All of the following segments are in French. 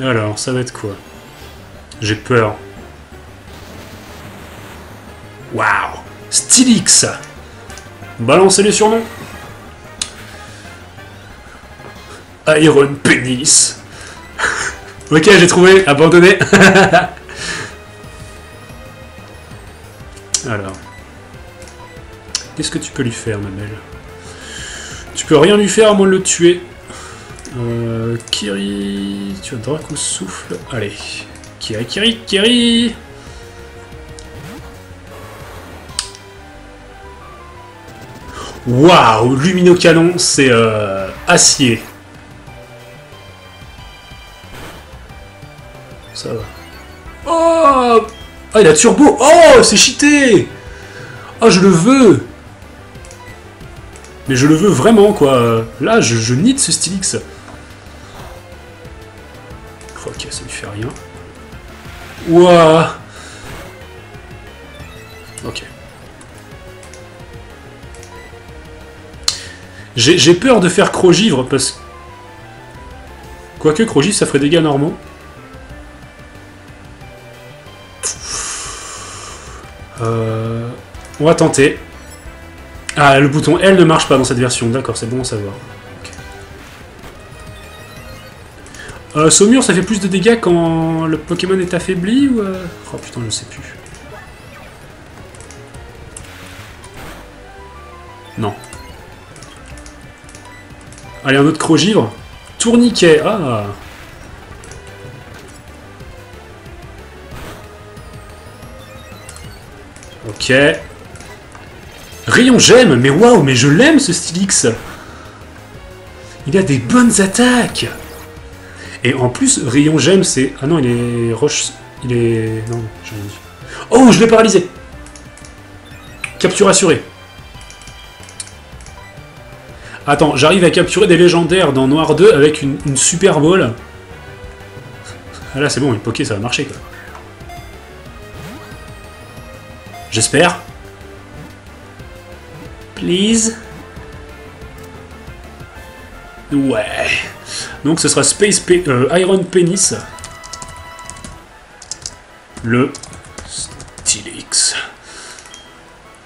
Alors, ça va être quoi? J'ai peur. Waouh! Steelix! Balancez les surnoms! Iron Penis! Ok, j'ai trouvé, abandonné. Alors. Qu'est-ce que tu peux lui faire, ma belle? Tu peux rien lui faire à moins de le tuer. Kiri. Tu as Draco souffle. Allez. Kiri. Waouh, Luminocanon, c'est acier. Ça va. Oh! Ah, il a turbo! Oh! C'est cheaté! Ah, je le veux! Mais je le veux vraiment, quoi. Là, je need ce Steelix. Ok, ça lui fait rien. Ouah! Ok. J'ai peur de faire Crogivre, parce que... Quoique, Crogivre, ça ferait des dégâts normaux. On va tenter. Ah, le bouton L ne marche pas dans cette version. D'accord, c'est bon à savoir. Okay. Saumur, ça fait plus de dégâts quand le Pokémon est affaibli ou... Oh putain, je ne sais plus. Non. Allez, un autre Crogivre. Tourniquet. Ah. Ok. Rayon Gem, mais waouh, mais je l'aime ce Steelix. Il a des bonnes attaques. Et en plus, Rayon Gem, c'est... Ah non, il est... Roche... Il est... Non, j'ai rien dit. Oh, je l'ai paralysé. Capture assurée. Attends, j'arrive à capturer des légendaires dans Noir 2 avec une Super Ball. Ah là, c'est bon, une Poké, ça va marcher, quoi. J'espère. Please. Ouais. Donc ce sera Iron Penis. Le Steelix.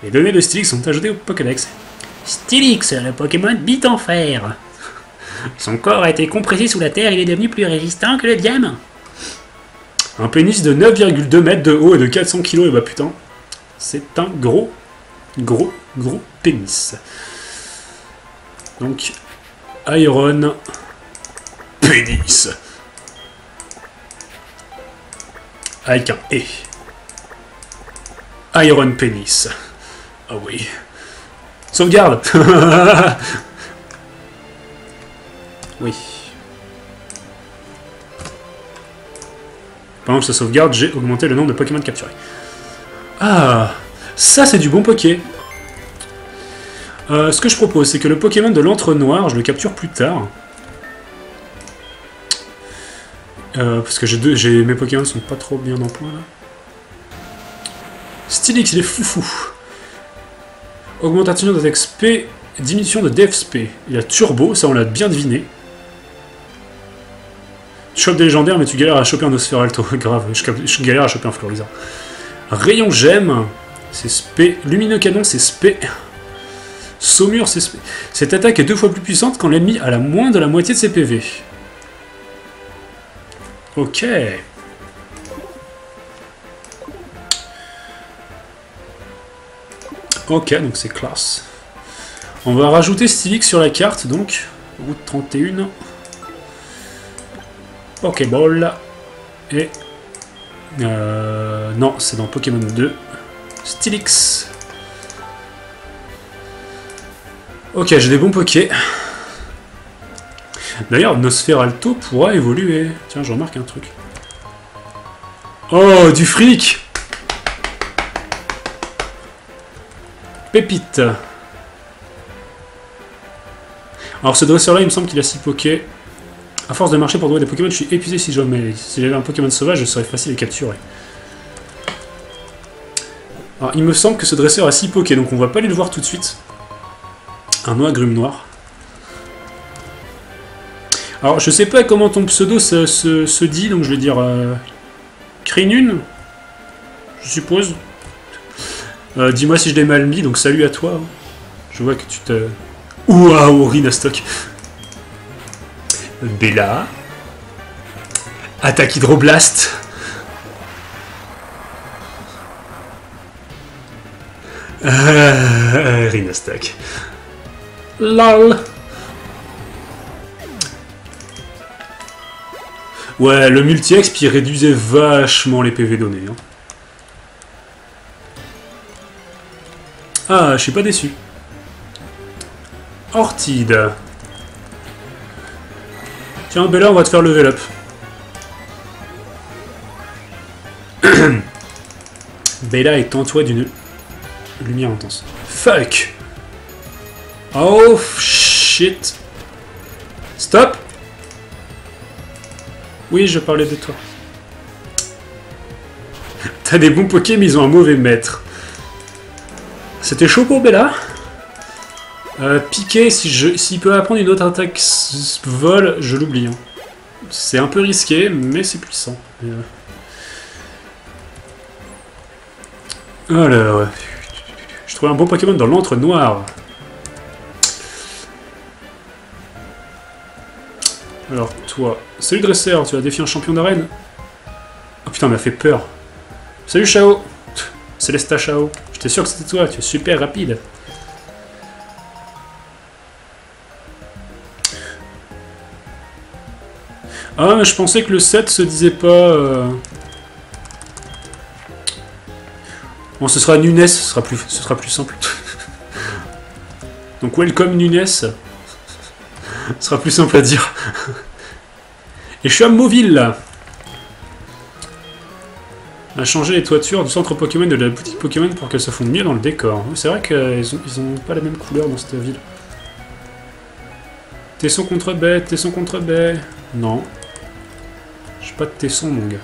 Les données de Steelix sont ajoutées au Pokédex. Steelix, le Pokémon bite en fer. Son corps a été compressé sous la terre, il est devenu plus résistant que le diamant. Un pénis de 9,2 mètres de haut et de 400 kg, et bah putain. C'est un gros pénis. Donc, Iron Pénis. Avec un E. Iron Pénis. Ah oui. Sauvegarde. Oui. Pendant que ça sauvegarde, j'ai augmenté le nombre de Pokémon capturés. Ah, ça c'est du bon Poké. Ce que je propose, c'est que le Pokémon de l'Antre Noir, je le capture plus tard. Parce que mes Pokémon sont pas trop bien en point là. Steelix, il est foufou. Augmentation d'attaque SP, diminution de def SP. Il a Turbo, ça on l'a bien deviné. Tu chopes des légendaires, mais tu galères à choper un Osphère alto. Grave, je galère à choper un Floriza. Rayon Gemme, c'est spé. Luminocanon, c'est spé. Saumur, c'est spé. Cette attaque est 2 fois plus puissante quand l'ennemi a la moins de la moitié de ses PV. Ok. Ok, donc c'est classe. On va rajouter Steelix sur la carte, donc. Route 31. Pokéball. Et... non, c'est dans Pokémon 2. Steelix. Ok, j'ai des bons Poké. D'ailleurs, Nosphère Alto pourra évoluer. Tiens, je remarque un truc. Oh, du fric! Pépite. Alors, ce dresseur-là, il me semble qu'il a 6 Poké. A force de marcher pour trouver des Pokémon, je suis épuisé si jamais. Si j'avais un Pokémon sauvage, je serais facile à capturer. Alors, il me semble que ce dresseur a 6 Poké, donc on va pas aller le voir tout de suite. Un oie grume noir. Alors, je sais pas comment ton pseudo se dit, donc je vais dire... Crinune, je suppose. Dis-moi si je l'ai mal mis, donc salut à toi. Je vois que tu te... Ouah, Rhinostock. Bella. Attaque Hydroblast. Rhinostock. LOL. Ouais, le multi-exp, il réduisait vachement les PV donnés. Hein. Ah, je suis pas déçu. Ortide. Tiens, Bella, on va te faire level up. Bella est entourée d'une lumière intense. Fuck! Oh, shit! Stop! Oui, je parlais de toi. T'as des bons pokés, mais ils ont un mauvais maître. C'était chaud pour Bella. Piqué, s'il peut apprendre une autre attaque vol, je l'oublie. Hein. C'est un peu risqué, mais c'est puissant. Alors, je trouvais un bon Pokémon dans l'antre noir. Alors, toi... Salut dresseur, tu as défié un champion d'arène. Oh putain, m'a fait peur. Salut Chao. Célesta Chao. J'étais sûr que c'était toi, tu es super rapide. Ah, mais je pensais que le 7 se disait pas... Bon, ce sera Nunes, ce sera plus simple. Donc, welcome Nunes. Ce sera plus simple à dire. Et je suis à Mauville, là. On a changé les toitures du centre Pokémon de la boutique Pokémon pour qu'elles se fondent mieux dans le décor. C'est vrai qu'ils n'ont pas la même couleur dans cette ville. Tesson contre baie, Tesson contre baie. Non. J'ai pas de Tesson, mon gars.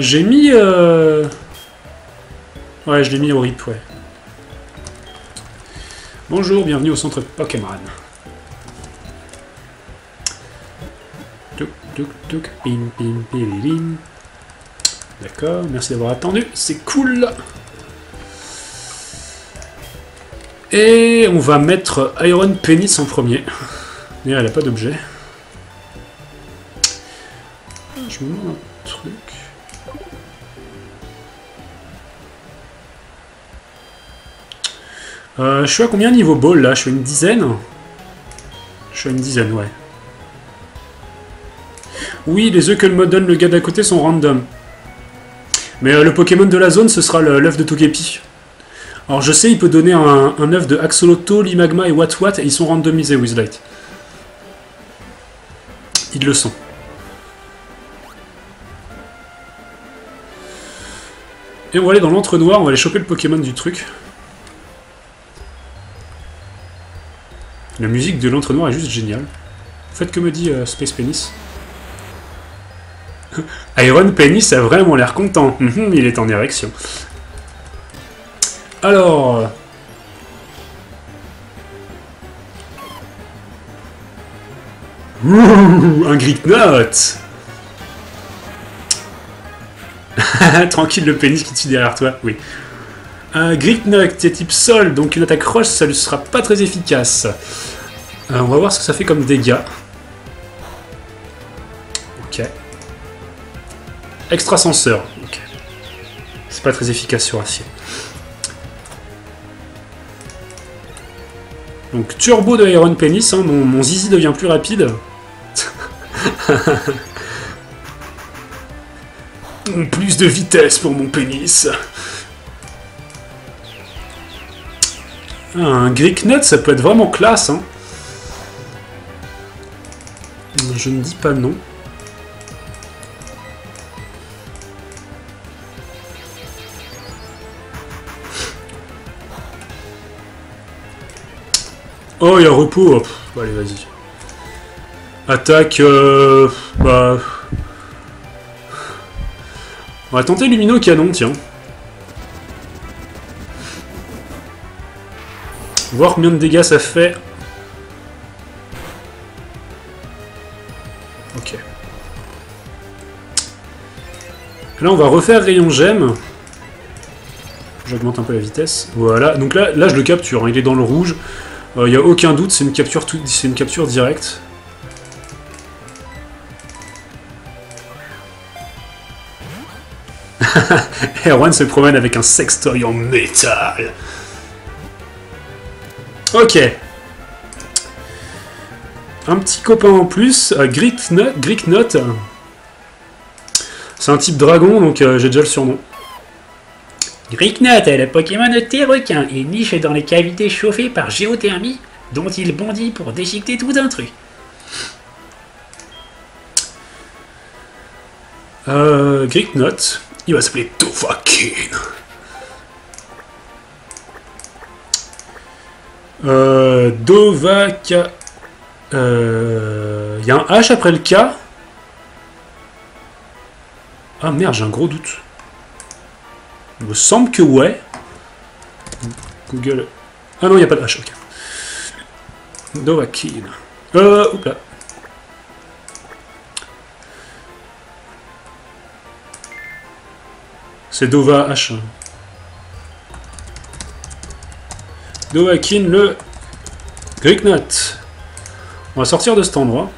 J'ai mis... Ouais, je l'ai mis au rip, ouais. Bonjour, bienvenue au centre Pokémon. D'accord, merci d'avoir attendu, c'est cool. Et on va mettre Iron Penis en premier. D'ailleurs, elle n'a pas d'objet. Je me demande un truc. Je suis à combien niveau ball là? Je suis à une dizaine. Je suis à une dizaine, ouais. Oui, les œufs que me donne le gars d'à côté sont random. Mais le Pokémon de la zone, ce sera l'œuf de Togepi. Alors je sais, il peut donner un œuf de Axolotl, Limagma et Watwat, et ils sont randomisés, Wizlight. Ils le sont. Et on va aller dans l'antre noir, on va aller choper le Pokémon du truc. La musique de l'antre noir est juste géniale. Faites que me dit Space Penis. Iron Penis a vraiment l'air content. Il est en érection. Alors... Ouh, un Griknot. Tranquille, le pénis qui tue derrière toi. Oui. Un Griknot, c'est type sol, donc une attaque roche, ça ne sera pas très efficace. On va voir ce que ça fait comme dégâts. Ok. Extrasenseur. Ok. C'est pas très efficace sur acier. Donc turbo de Iron Penis, hein, mon zizi devient plus rapide. Plus de vitesse pour mon pénis. Ah, un Griknot, ça peut être vraiment classe. Hein. Je ne dis pas non. Oh, il y a repos. Oh, pff, allez, vas-y. Attaque... bah... On va tenter Luminocanon, tiens. Voir combien de dégâts ça fait. Ok. Donc là, on va refaire Rayon Gem. J'augmente un peu la vitesse. Voilà. Donc là, je le capture. Hein. Il est dans le rouge. Il n'y a aucun doute. C'est une capture, c'est une capture directe. Erwan se promène avec un sextoy en métal. Ok. Un petit copain en plus, Griknot. C'est un type dragon, donc j'ai déjà le surnom. Griknot est le Pokémon de terrequin. Il niche dans les cavités chauffées par géothermie, dont il bondit pour déchiqueter tout intrus. Griknot, il va s'appeler Dovahkiin. Dovahkiin. Il y a un H après le K. Ah merde, j'ai un gros doute. Il me semble que ouais. Google. Ah non, il n'y a pas de H, ok. Dovahkiin. Oups là. C'est Dova H. Dovahkiin le Griknot. On va sortir de cet endroit.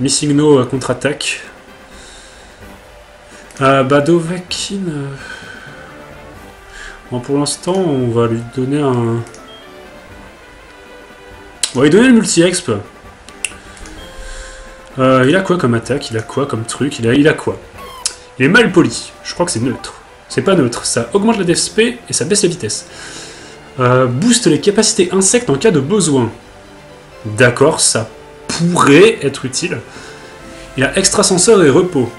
Missigno contre-attaque. Bah Dovahkiin... Bon, pour l'instant, on va lui donner un... On va lui donner le multi-exp. Il a quoi comme attaque? Il a quoi comme truc? Il a quoi? Il est mal poli. Je crois que c'est neutre. C'est pas neutre. Ça augmente la DSP et ça baisse la vitesse. Booste les capacités insectes en cas de besoin. D'accord, ça pourrait être utile. Il a extrasenseur et repos.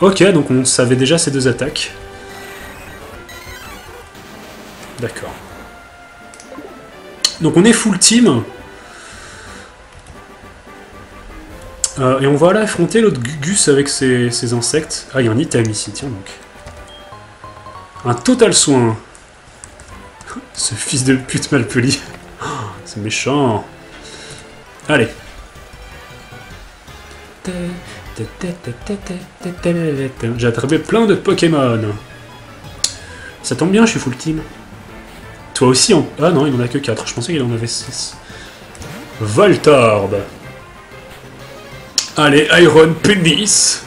Ok, donc on savait déjà ces deux attaques. D'accord. Donc on est full team. Et on va aller affronter l'autre Gugus avec ses insectes. Ah, il y a un item ici, tiens donc. Un total soin. Ce fils de pute mal poli. Oh, c'est méchant. Allez. J'ai attrapé plein de Pokémon. Ça tombe bien, je suis full team. Toi aussi en... Ah non, il n'en a que 4. Je pensais qu'il en avait 6. Voltorb. Allez, Iron Penis.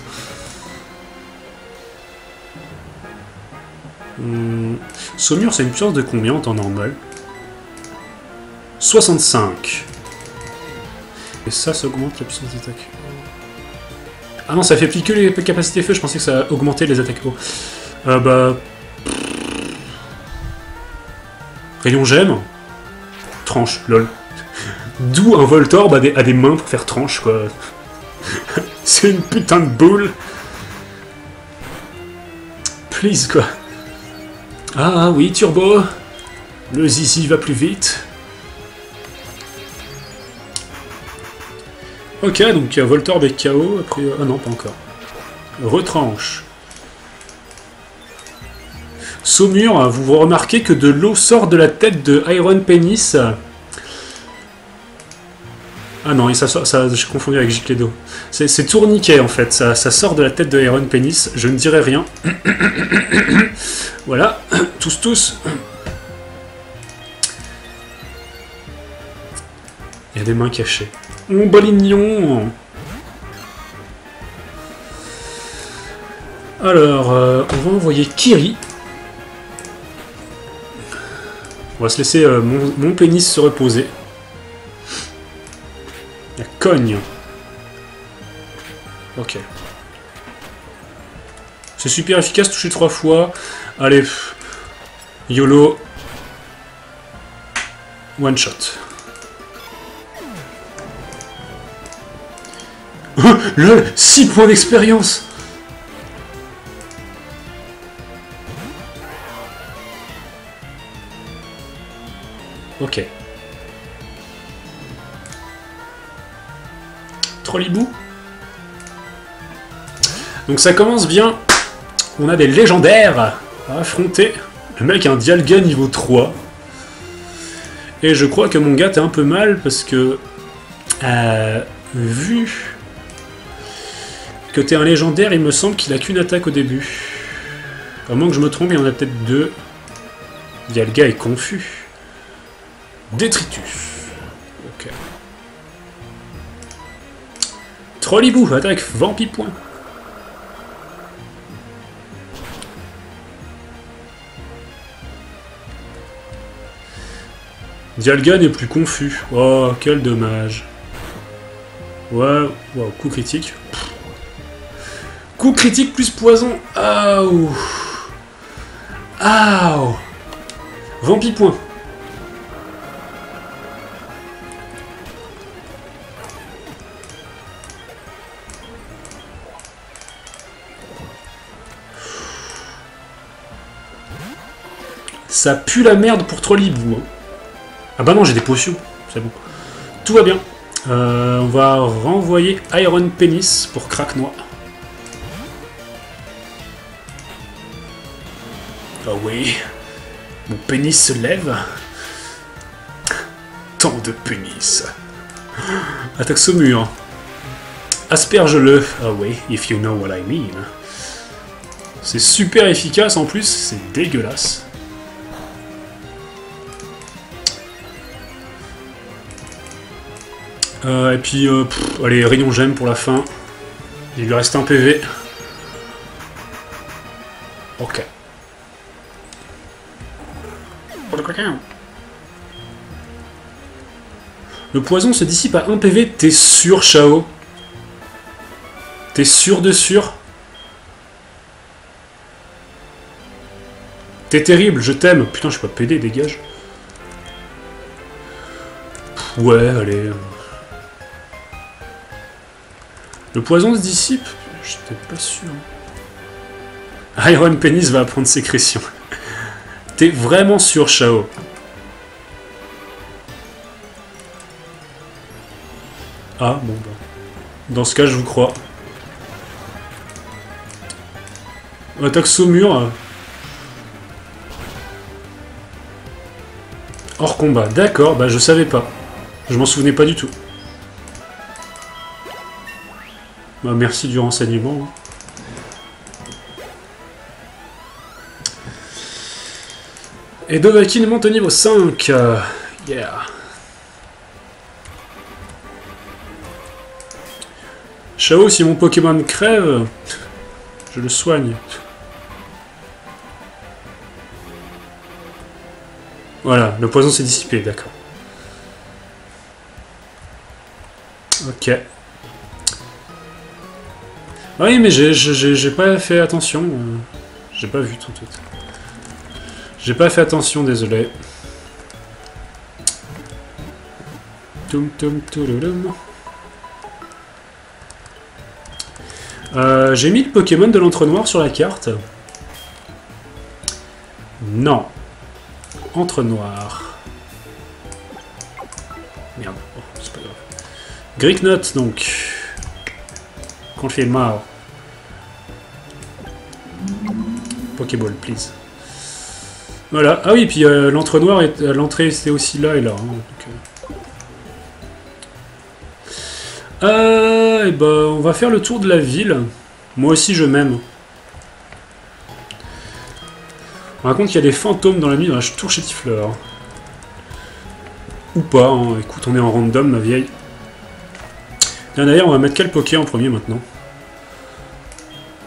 Saumur, c'est une puissance de combien en temps normal? 65. Et ça, ça augmente la puissance d'attaque. Ah non, ça fait appliquer les capacités feu, je pensais que ça augmentait les attaques haut. Bah... Rayon Gemme. Tranche, lol. D'où un Voltorb à des mains pour faire tranche, quoi. C'est une putain de boule. Please, quoi. Ah oui, turbo. Le zizi va plus vite. Ok, donc Voltorb est KO. Après, ah non, pas encore. Retranche. Saumur, vous remarquez que de l'eau sort de la tête de Iron Penis. Ah non, et ça j'ai confondu avec Giclédo. C'est tourniquet en fait, ça sort de la tête de Iron Penis, je ne dirai rien. Voilà, tous. Il y a des mains cachées. Mon bolignon. Alors, on va envoyer Kiri. On va se laisser mon pénis se reposer. La cogne. Ok. C'est super efficace, toucher 3 fois. Allez. YOLO. One shot. LOL, 6 points d'expérience. Ok. Trollibou. Donc ça commence bien. On a des légendaires à affronter. Le mec a un Dialga niveau 3. Et je crois que mon gars t'es un peu mal parce que Vu que t'es un légendaire, il me semble qu'il a qu'une attaque au début. À moins que je me trompe, il y en a peut-être deux. Dialga est confus. Détritus. Ok. Trollibou, attaque, vampipoint. Dialga n'est plus confus. Oh, quel dommage. Ouais, wow, coup critique. Pff. Coup critique plus poison. Aouh. Aouh. Vampipoint. Ça pue la merde pour Trollibou. Hein. Ah bah non, j'ai des potions. C'est bon. Tout va bien. On va renvoyer Iron Penis pour Craquenois. Ah oui. Mon pénis se lève. Tant de pénis. Attaque Saumur. Asperge-le. Ah oui, if you know what I mean. C'est super efficace en plus. C'est dégueulasse. Et puis, allez, Rayon Gem pour la fin. Il lui reste un PV. Ok. Le poison se dissipe à 1 PV. T'es sûr, Chao? T'es sûr de sûr? T'es terrible, je t'aime. Putain, je suis pas PD, dégage. Ouais, allez... Le poison se dissipe? J'étais pas sûr. Iron Penis va apprendre sécrétion. T'es vraiment sûr, Chao? Ah, bon, bah. Dans ce cas, je vous crois. Attaque Saumur. Hors combat. D'accord, bah je savais pas. Je m'en souvenais pas du tout. Bah, merci du renseignement. Et Dovahkiin monte au niveau 5. Yeah. Chao, si mon Pokémon crève, je le soigne. Voilà, le poison s'est dissipé, d'accord. Ok. Oui, mais j'ai pas fait attention. J'ai pas vu tout de suite. J'ai pas fait attention, désolé. J'ai mis le Pokémon de l'entre-noir sur la carte. Non. Entre-noir. Merde, oh, c'est pas grave. Griknot, donc. Confirme. Pokéball, please. Voilà. Ah oui, puis l'entre-noir, l'entrée, c'était aussi là et là. Hein, donc, et ben, on va faire le tour de la ville. Moi aussi, je m'aime. On raconte qu'il y a des fantômes dans la nuit dans la tour Chétiflore. Ou pas, hein. Écoute, on est en random, ma vieille. D'ailleurs, on va mettre quel Poké en premier, maintenant?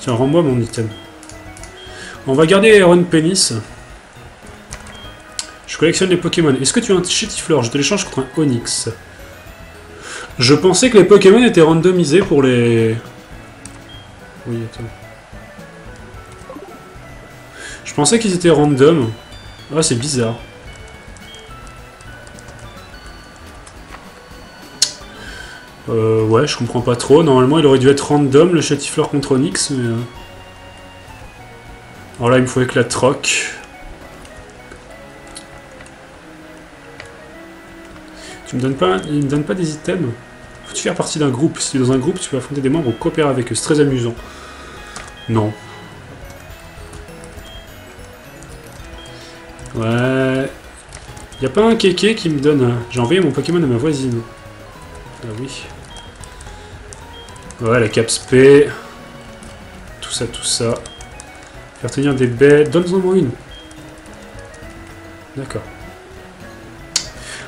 Tiens, rends-moi mon item. On va garder Iron Penis. Je collectionne les Pokémon. Est-ce que tu as un Chétiflore? Je te l'échange contre un Onyx. Je pensais que les Pokémon étaient randomisés pour les... Oui, attends. Je pensais qu'ils étaient random. Ah, c'est bizarre. Ouais, je comprends pas trop. Normalement, il aurait dû être random, le Chétiflore contre Onyx, mais... Alors là, il me faut éclat troc. Il me donne pas des items. Faut-tu faire partie d'un groupe? Si tu es dans un groupe, tu peux affronter des membres ou coopérer avec eux. C'est très amusant. Non. Ouais. Y a pas un kéké qui me donne... J'ai envoyé mon Pokémon à ma voisine. oui. Ouais, la capspé. Tout ça, tout ça. Faire tenir des baies. Donne-en moi une. D'accord.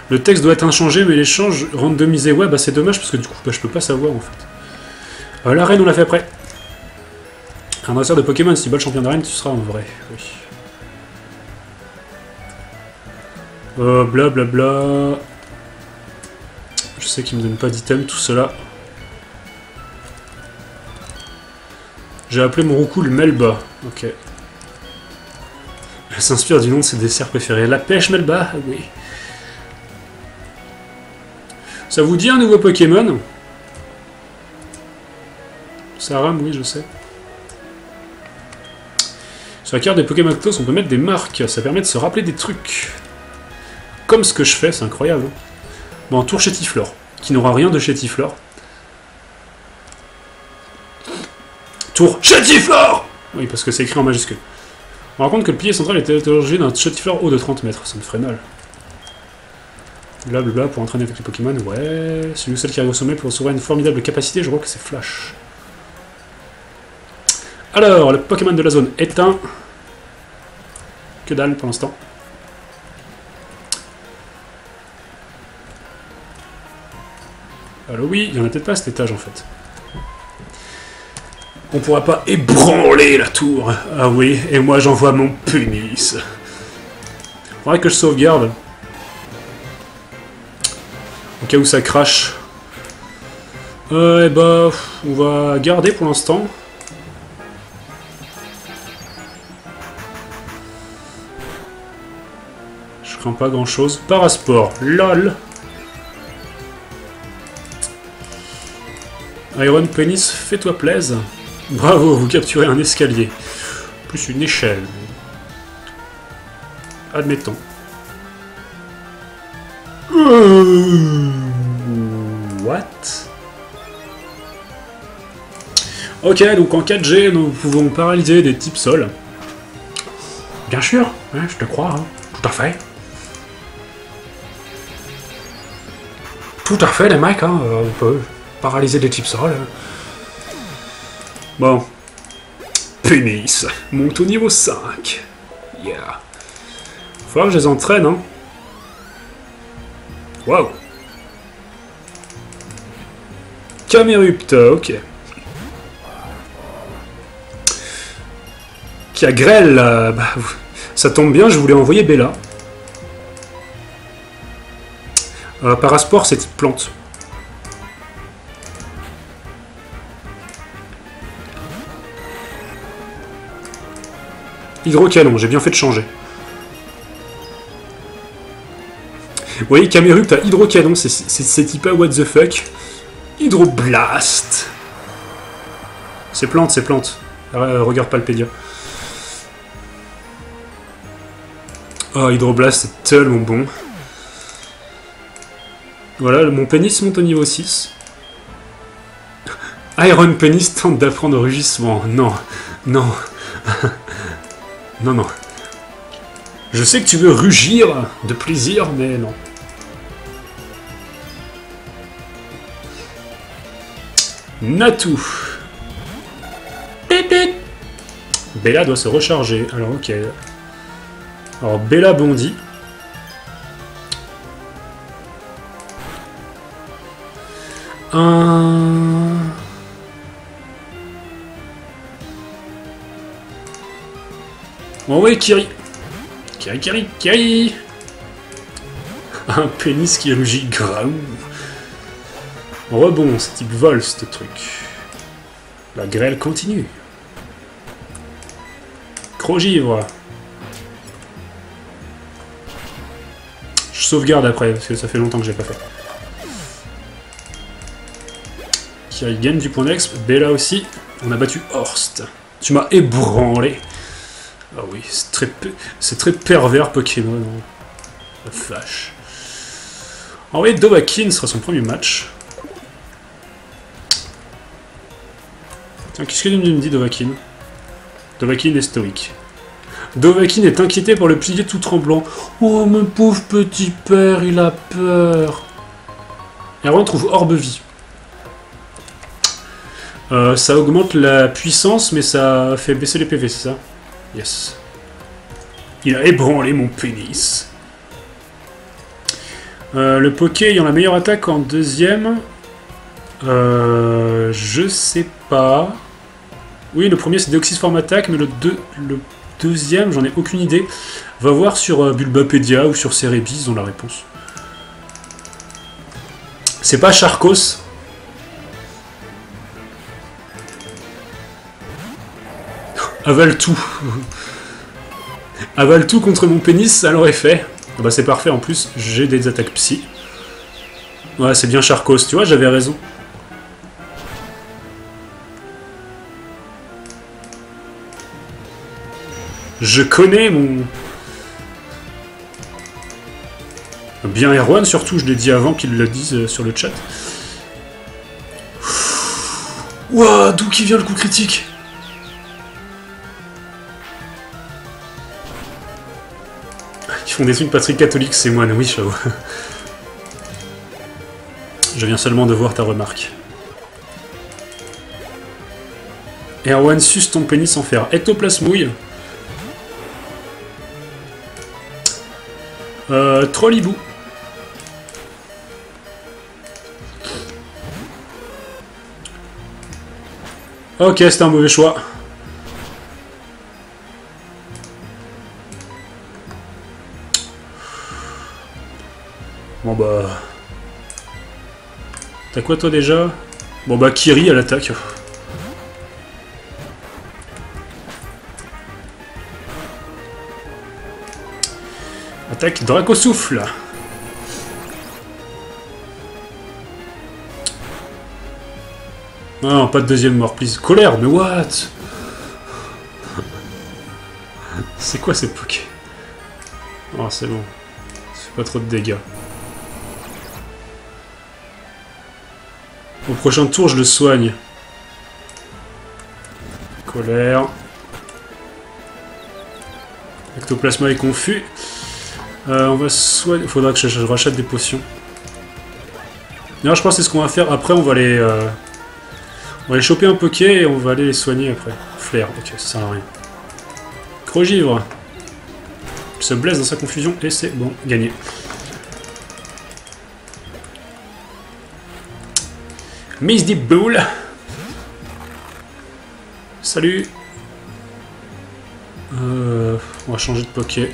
Le texte doit être inchangé, mais l'échange randomisé. Ouais, bah c'est dommage, parce que du coup, bah, je peux pas savoir, en fait. La reine, on l'a fait après. Un dresseur de Pokémon, si tu bats le champion de reine, tu seras en vrai. Oui. Blablabla. Bla bla. Je sais qu'il me donne pas d'item, tout cela. J'ai appelé mon Roukou le Melba. Ok. Elle s'inspire du nom de ses desserts préférés. La pêche Melba, oui. Ça vous dit un nouveau Pokémon? Ça rame, oui, je sais. Sur la carte des Pokémon Actos, on peut mettre des marques. Ça permet de se rappeler des trucs. Comme ce que je fais, c'est incroyable. Bon, tour Chétiflore, qui n'aura rien de Chétiflore. Tour Chétiflore! Oui, parce que c'est écrit en majuscule. On raconte que le pilier central était originaire d'un Chétiflore haut de 30 mètres. Ça me ferait mal. Blablabla, pour entraîner avec les Pokémon, ouais. Celui ou celle qui arrive au sommet pour recevoir une formidable capacité, je crois que c'est Flash. Alors, le Pokémon de la zone éteint. Que dalle pour l'instant. Alors oui, il n'y en a peut-être pas à cet étage en fait. On pourra pas ébranler la tour. Ah oui, et moi j'envoie mon punis. Faudrait que je sauvegarde. Au cas où ça crache. Eh bah, on va garder pour l'instant. Je crains pas grand chose. Parasport, lol. Iron Penis, fais-toi plaise. Bravo, vous capturez un escalier. Plus une échelle. Admettons. What? Ok, donc en 4G, nous pouvons paralyser des types sols. Bien sûr, hein, je te crois, hein. Tout à fait. Tout à fait, les mecs, hein, on peut... Paralyser des types sols. Bon. Pénis. Monte au niveau 5. Yeah. Faut que je les entraîne, hein. Waouh. Camerupt, ok. Cagrel, bah, ça tombe bien, je voulais envoyer Bella. Parasport, c'est type plante. Hydrocanon, j'ai bien fait de changer. Vous voyez, Camerupt à Hydrocanon, c'est type à what the fuck. Hydroblast. C'est plante, c'est plante. Regarde pas le Pédia. Oh, Hydroblast, c'est tellement bon. Voilà, mon pénis monte au niveau 6. Iron Penis tente d'apprendre rugissement. Non, non. Non, non. Je sais que tu veux rugir de plaisir, mais non. Natou. Bella doit se recharger. Alors, ok. Alors, Bella bondit. Bon, ouais, Kiri. Kiri, Kiri, Kiri. Un pénis qui rugit graou. Rebond, c'est type vol, ce truc. La grêle continue. Crogivre. Je sauvegarde après, parce que ça fait longtemps que j'ai pas fait. Kiri gagne du point d'ex. Bella aussi. On a battu Horst. Tu m'as ébranlé. Ah oui, c'est très pervers Pokémon. La flash. En vrai, Dovahkiin sera son premier match. Qu'est-ce que tu me dis, Dovahkiin? Dovahkiin est stoïque. Dovahkiin est inquiété par le pilier tout tremblant. Oh, mon pauvre petit père, il a peur. Et alors on trouve Orbe Vie. Ça augmente la puissance, mais ça fait baisser les PV, c'est ça? Yes. Il a ébranlé mon pénis. Le Poké ayant la meilleure attaque en deuxième... je sais pas... Oui, le premier c'est Deoxysform Attack, mais le deuxième, j'en ai aucune idée. Va voir sur Bulbapédia ou sur Cerebis, ils ont la réponse. C'est pas Charcos. Avale tout. Avale tout contre mon pénis, ça l'aurait fait. Ah bah c'est parfait, en plus, j'ai des attaques psy. Ouais, c'est bien Charcos, tu vois, j'avais raison. Je connais mon... Bien Erwan, surtout, je l'ai dit avant qu'ils le disent sur le chat. Ouah, d'où qui vient le coup critique? Ils font des trucs pas très catholiques, ces moines, oui, j'avoue. Je viens seulement de voir ta remarque. Erwan, suce ton pénis en fer. Ectoplasmouille. Trollibou. Ok, c'était un mauvais choix. Bon bah... T'as quoi toi déjà? Bon bah Kiri à l'attaque. Attaque Dracosouffle. Non, pas de deuxième mort, please. Colère, mais what? C'est quoi ces Poké? Oh, c'est bon. C'est pas trop de dégâts. Au prochain tour, je le soigne. Colère. Ectoplasma est confus. On va soigner... Faudra que je rachète des potions. D'ailleurs, je pense que c'est ce qu'on va faire. Après, on va les choper un Poké et on va aller les soigner après. Flair, ok, ça sert à rien. Crogivre. Il se blesse dans sa confusion et c'est bon, gagné. Miss Deep Bull. Salut. On va changer de Poké.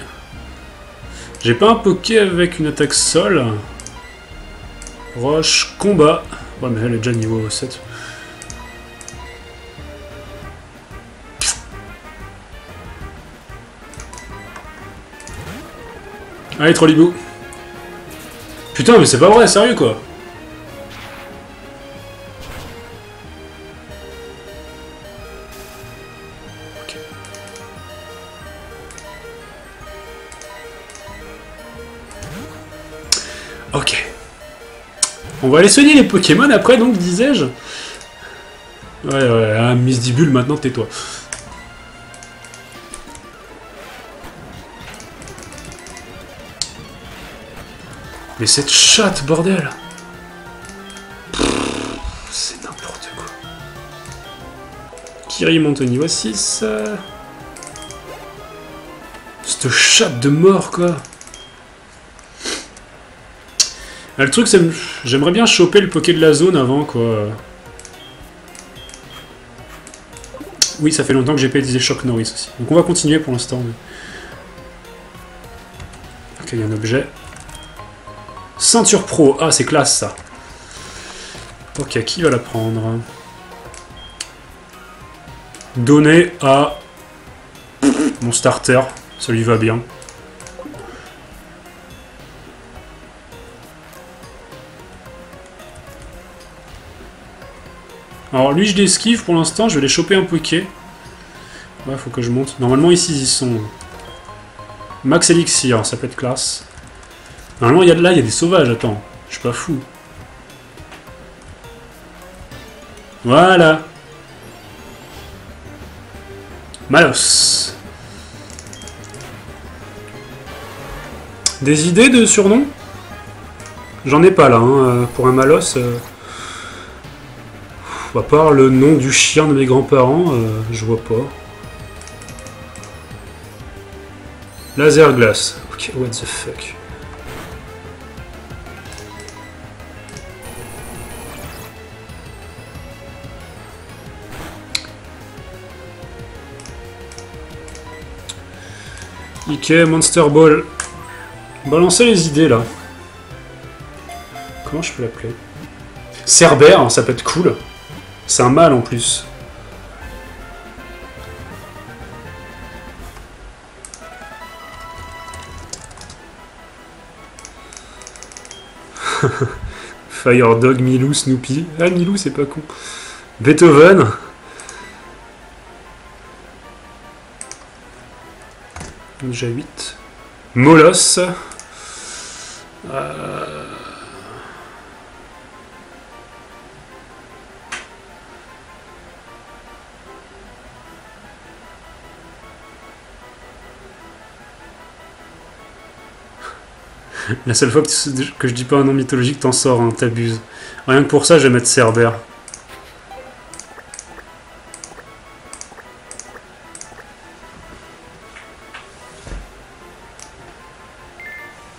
J'ai pas un Poké avec une attaque sol. Roche, combat. Ouais, mais elle est déjà niveau 7. Allez, Trollibou. Putain, mais c'est pas vrai, sérieux quoi. Ok. On va aller soigner les Pokémon après, donc, disais-je. Ouais, hein, Miss Dibule, maintenant, tais-toi. Mais cette chatte, bordel! C'est n'importe quoi. Kiri monte au niveau 6. Cette chatte de mort, quoi. Ah, le truc, c'est j'aimerais bien choper le Poké de la zone avant, quoi. Oui, ça fait longtemps que j'ai pas utilisé Choc Norris aussi. Donc on va continuer pour l'instant. Mais... Ok, il y a un objet. Ceinture Pro. Ah, c'est classe, ça. Ok, qui va la prendre? Donner à... mon starter. Ça lui va bien. Alors lui je l'esquive pour l'instant, je vais les choper un Poké. Ouais, faut que je monte. Normalement ici ils sont... Max Elixir, ça peut être classe. Normalement là il y a des sauvages, attends. Je suis pas fou. Voilà. Malos. Des idées de surnom? J'en ai pas là, hein. Pour un Malos, à part le nom du chien de mes grands-parents, je vois pas. Laser glace. Ok, what the fuck. Ok, Monster Ball. Balancer les idées là. Comment je peux l'appeler? Cerber, hein, ça peut être cool. C'est un mâle en plus. Fire Dog, Milou, Snoopy. Ah, Milou, c'est pas con. Beethoven. Déjà 8. Molos. La seule fois que je dis pas un nom mythologique, t'en sors, hein, t'abuses. Rien que pour ça, je vais mettre Cerber.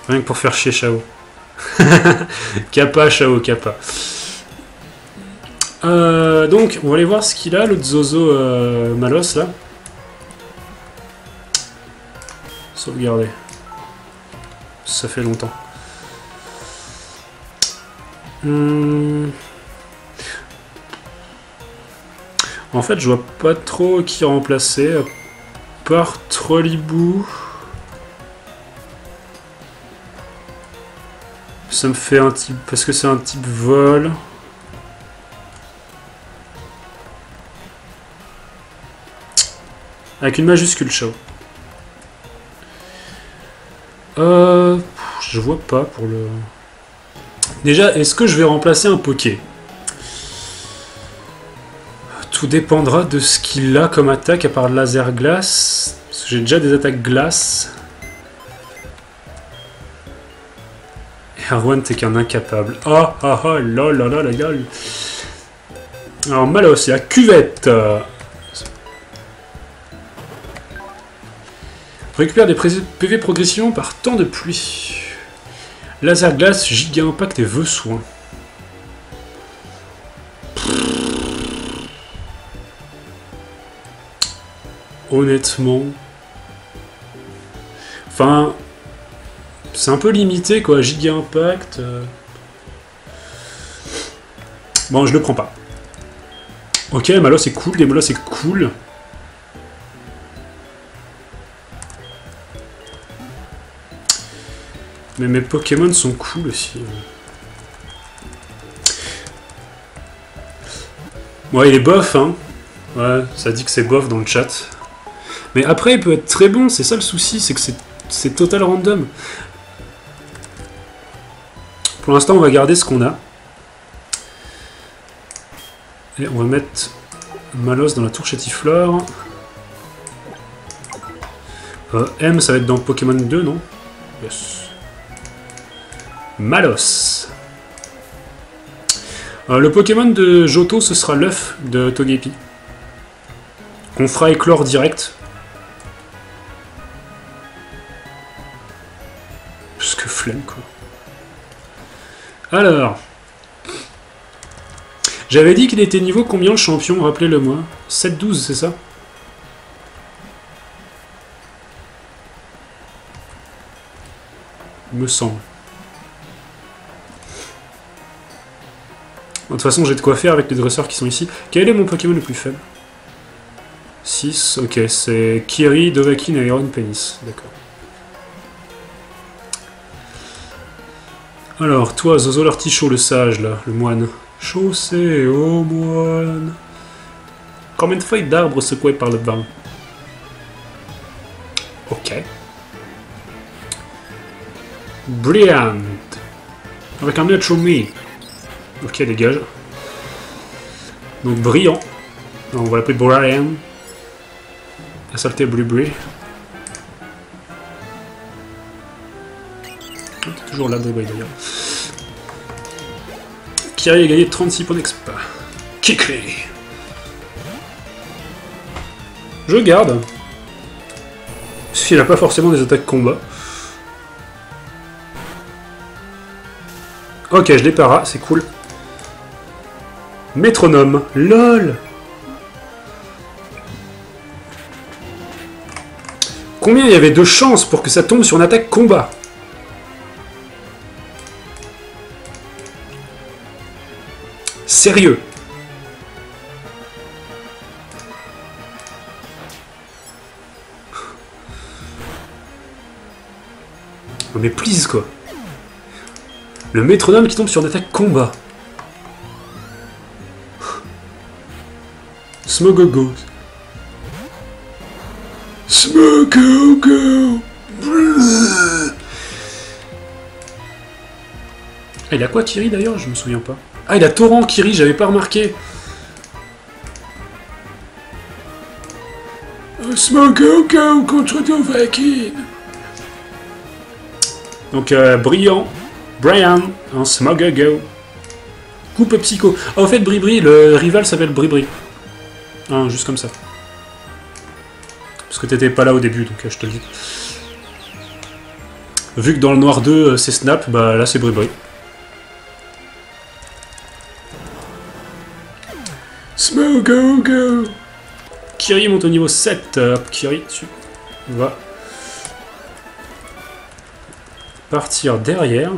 Rien que pour faire chier Chao. Kappa, Chao, Kappa. Donc, on va aller voir ce qu'il a, l'autre Zozo Malos, là. Sauvegarder. Ça fait longtemps. En fait, je vois pas trop qui remplacer, à part Trollibou. Ça me fait un type... parce que c'est un type vol. Avec une majuscule, Chao. Je vois pas pour le... Déjà, est-ce que je vais remplacer un Poké? Tout dépendra de ce qu'il a comme attaque à part le laser glace. Parce que j'ai déjà des attaques glace. Erwan, t'es qu'un incapable. Ah ah ah, la la la la gueule. Alors Malos, c'est la cuvette. Récupère des PV progression par temps de pluie. Laser glace, giga impact et vœux soins. Honnêtement. Enfin. C'est un peu limité quoi, giga impact. Bon, je le prends pas. Ok, Malos c'est cool, les Malos c'est cool. Mais mes Pokémon sont cool aussi. Ouais, il est bof, hein. Ouais, ça dit que c'est bof dans le chat. Mais après, il peut être très bon, c'est ça le souci, c'est que c'est total random. Pour l'instant, on va garder ce qu'on a. Et on va mettre Malos dans la tour Chétiflore. M, ça va être dans Pokémon 2, non? Yes. Malos. Le Pokémon de Johto, ce sera l'œuf de Togepi. Qu'on fera éclore direct. Parce que flemme, quoi. Alors. J'avais dit qu'il était niveau combien le champion? Rappelez-le moi. 7-12, c'est ça? Il me semble. De toute façon, j'ai de quoi faire avec les dresseurs qui sont ici. Quel est mon Pokémon le plus faible? 6, ok, c'est Kiri, Dovahkiin et Iron Penis. D'accord. Alors, toi, Zozo l'artichaut, le sage, là, le moine. Chaussé au moine. Combien de feuilles d'arbres secouées par le vent? Ok. Brilliant. Avec un autre chômé. Ok, dégage. Donc, brillant. Non, on va l'appeler Brian. La saleté Bribri. Oh, t'es toujours là, Bribri, d'ailleurs. Kyrie a gagné 36 points d'expa. Kikré. Je garde. S'il n'a pas forcément des attaques combat. Ok, je les para, c'est cool. Métronome, lol. Combien il y avait de chances pour que ça tombe sur une attaque combat? Sérieux? Non mais please quoi. Le métronome qui tombe sur une attaque combat. Smogogo. Smogogo. Ah, il a quoi Kyrie d'ailleurs? Je me souviens pas. Ah, il a Torrent Kyrie, j'avais pas remarqué. Smogogo contre Dovahkiin. Donc, Brian, hein, Smogogo. Coupe psycho. Ah, en fait, Bribri, le rival s'appelle Bribri. Hein, juste comme ça. Parce que t'étais pas là au début, donc je te le dis. Vu que dans le noir 2, c'est Snap, bah là c'est Bribri. Smogogo. Kyrie monte au niveau 7. Hop, Kyrie, tu vas partir derrière.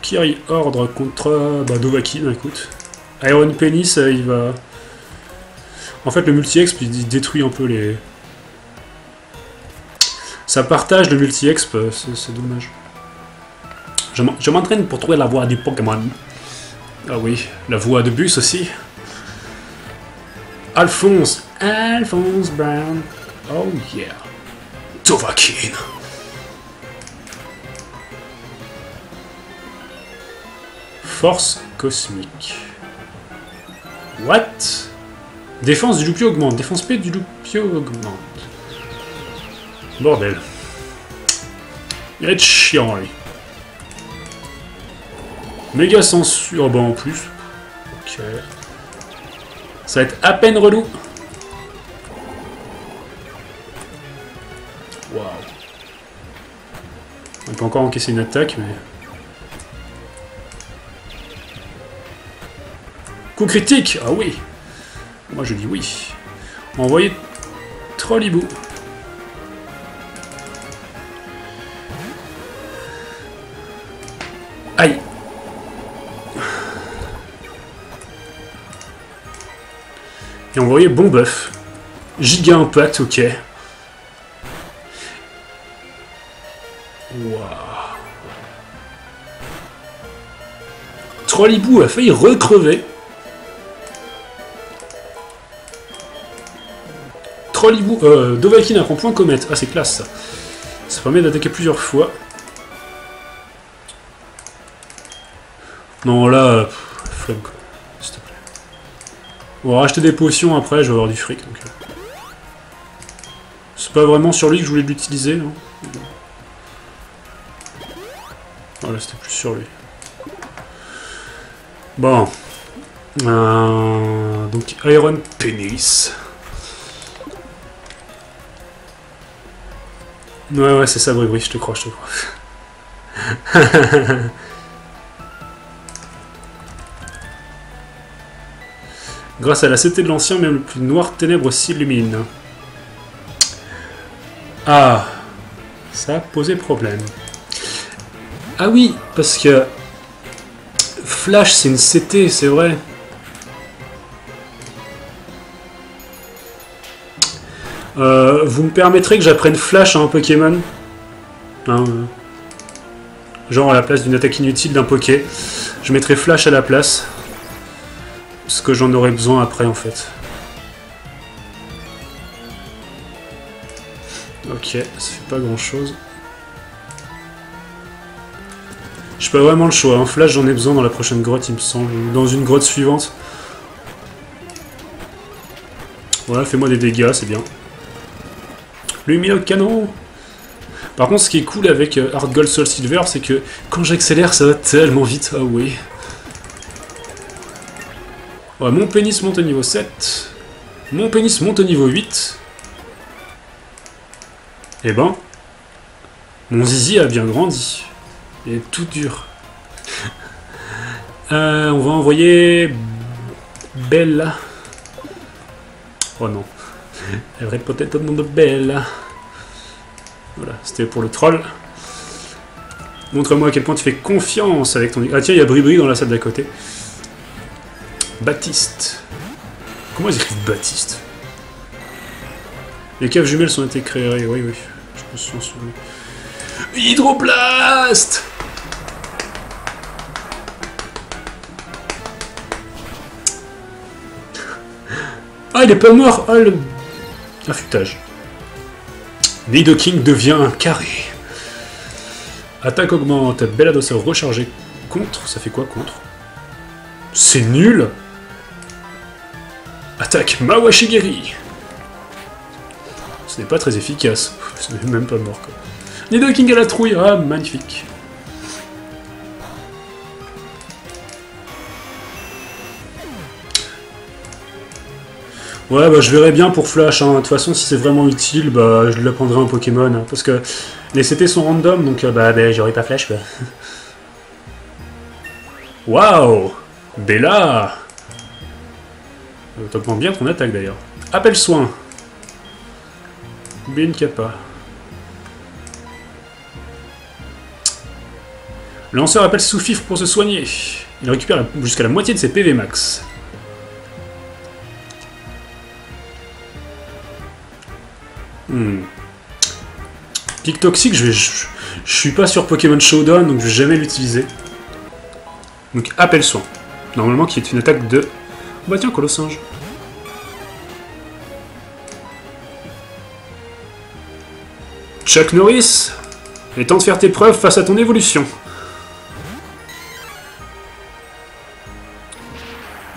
Kyrie ordre contre Dovahkiin, écoute. Iron Penis, il va... En fait, le multi-exp, il détruit un peu les... Ça partage le multi-exp, c'est dommage. Je m'entraîne pour trouver la voie du Pokémon. Ah oui, la voie de bus aussi. Alphonse. Alphonse Brown. Oh yeah. Dovahkiin. Force cosmique. What? Défense du Loupio augmente. Défense P du Loupio augmente. Bordel. Il va être chiant, lui. Méga censure. Oh, bah en plus. Ok. Ça va être à peine relou. Waouh. On peut encore encaisser une attaque, mais... Coup critique! Ah oui! Moi je dis oui. Envoyez Trollibou. Aïe! Et envoyez bon bœuf. Giga impact, ok. Waouh! Trollibou a failli recrever. Dovahkiin apprend point comète. Ah, c'est classe ça. Ça permet d'attaquer plusieurs fois. Non, là. Flemme quoi. S'il te plaît. On va racheter des potions après, je vais avoir du fric. Donc. C'est pas vraiment sur lui que je voulais l'utiliser. Voilà, c'était plus sur lui. Bon. Donc, Iron Penis. Ouais, ouais, c'est ça, Bribri, je te crois, je te crois. Grâce à la cité de l'ancien, même le plus noir ténèbre s'illumine. Ah, ça a posé problème. Ah oui, parce que... Flash, c'est une CT, c'est vrai. Vous me permettrez que j'apprenne Flash à un Pokémon, hein, genre à la place d'une attaque inutile d'un Poké, je mettrai Flash à la place, parce que j'en aurai besoin après en fait. Ok, ça fait pas grand chose. J'ai pas vraiment le choix, hein. Flash j'en ai besoin dans la prochaine grotte il me semble, dans une grotte suivante. Voilà, fais-moi des dégâts, c'est bien. Luminocanon. Par contre, ce qui est cool avec Hard Gold Soul Silver, c'est que quand j'accélère, ça va tellement vite. Ah oui. Ouais, mon pénis monte au niveau 7. Mon pénis monte au niveau 8. Eh ben, mon zizi a bien grandi. Il est tout dur. On va envoyer Bella. Oh non. Elle aurait peut-être un nom de Bella. Voilà, c'était pour le troll. Montre-moi à quel point tu fais confiance avec ton... Ah tiens, il y a Bribri dans la salle d'à côté. Baptiste. Comment ils écrivent Baptiste? Les caves jumelles ont été créées, oui, oui. Je pense que c'est... Hydroblast! Ah, il est pas mort! Ah, le... affûtage. Nidoking devient un carré. Attaque augmente. Belladosaur rechargé. Contre. Ça fait quoi contre? C'est nul. Attaque Mawashigiri. Ce n'est pas très efficace. Ce n'est même pas mort quoi. Nidoking à la trouille. Ah magnifique. Ouais, bah je verrai bien pour Flash, hein. De toute façon, si c'est vraiment utile, bah je le prendrai en Pokémon. Hein, parce que les CT sont random, donc bah j'aurai pas Flash, quoi. Waouh! Bella! T'augmentes bien ton attaque, d'ailleurs. Appel soin! Bin Kappa. Lanceur appelle Soufif pour se soigner. Il récupère jusqu'à la moitié de ses PV max. Pic toxique, je suis pas sur Pokémon Showdown, donc je vais jamais l'utiliser. Donc appel soin. Normalement qui est une attaque de... Oh, bah tiens, Colossinge. Chuck Norris, il est temps de faire tes preuves face à ton évolution.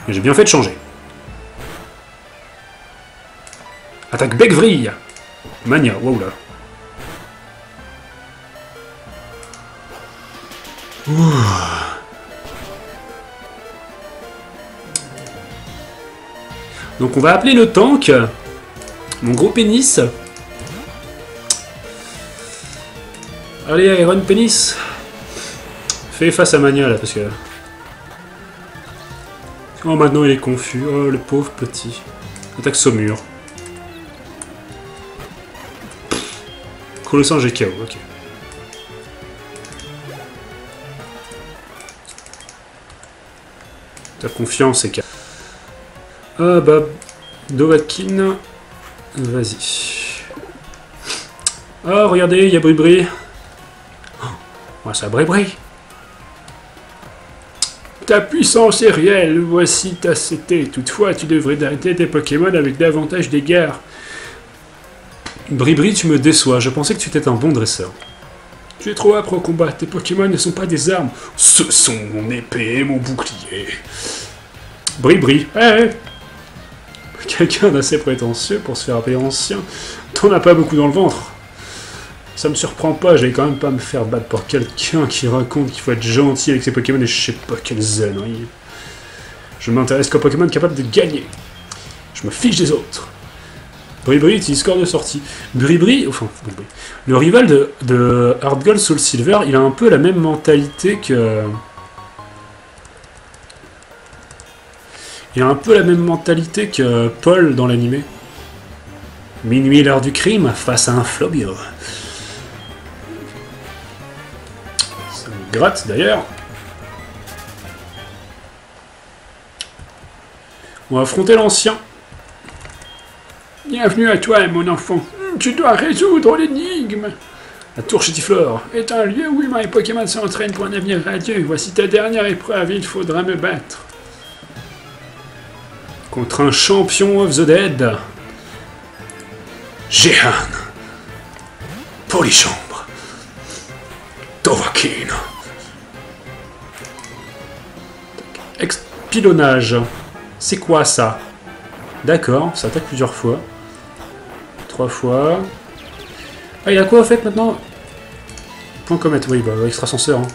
Mais j'ai bien fait de changer. Attaque bec-vrille. Mania, wow là. Ouh. Donc on va appeler le tank. Mon gros pénis. Allez Iron Pénis. Fais face à Mania là parce que... Oh maintenant il est confus. Oh le pauvre petit. Attaque Saumur. Colossinge et KO, ok. T'as confiance et KO. Ah bah... Dovahkiin... Vas-y. Ah, regardez, il y a Bribri. Oh, ça Bribri. Ta puissance est réelle, voici ta CT. Toutefois, tu devrais arrêter tes Pokémon avec davantage d'égards. Bribri, tu me déçois. Je pensais que tu étais un bon dresseur. Tu es trop âpre au combat. Tes Pokémon ne sont pas des armes. Ce sont mon épée et mon bouclier. Bribri. Hey. Quelqu'un d'assez prétentieux pour se faire appeler ancien. T'en as pas beaucoup dans le ventre. Ça me surprend pas. J'allais quand même pas me faire battre par quelqu'un qui raconte qu'il faut être gentil avec ses Pokémon et je sais pas quelle ânerie. Je m'intéresse qu'aux Pokémon capables de gagner. Je me fiche des autres. Bribri utilise score de sortie. Bribri, enfin, le rival de Hard Gold Soul Silver, il a un peu la même mentalité que... Il a un peu la même mentalité que Paul dans l'animé. Minuit l'heure du crime face à un Flobio. Ça me gratte d'ailleurs. On va affronter l'ancien. Bienvenue à toi, mon enfant. Tu dois résoudre l'énigme. La tour Chétiflore est un lieu où mes Pokémon s'entraînent pour un avenir radieux. Voici ta dernière épreuve, il faudra me battre. Contre un champion of the dead. Jehan. Polychambre. Dovahkiin. Expilonnage. C'est quoi ça? D'accord, ça attaque plusieurs fois. 3 fois. Ah, il a quoi en fait maintenant? Point comète, oui, bah extrasenseur. Hein.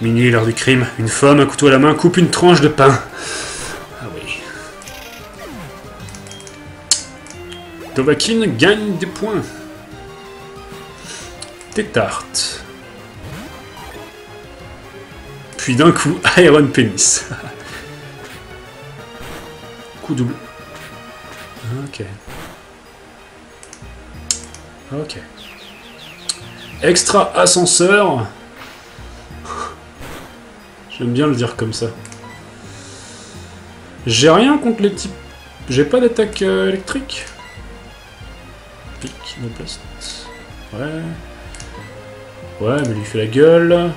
Minuit, l'heure du crime. Une femme, un couteau à la main, coupe une tranche de pain. Ah oui. Dovahkiin gagne des points. Des tartes. Puis d'un coup, Iron Penis. Coup double. Ok. Ok. Extra ascenseur. J'aime bien le dire comme ça. J'ai rien contre les types. J'ai pas d'attaque électrique. Pic, no blast. Ouais. Ouais, mais lui fait la gueule.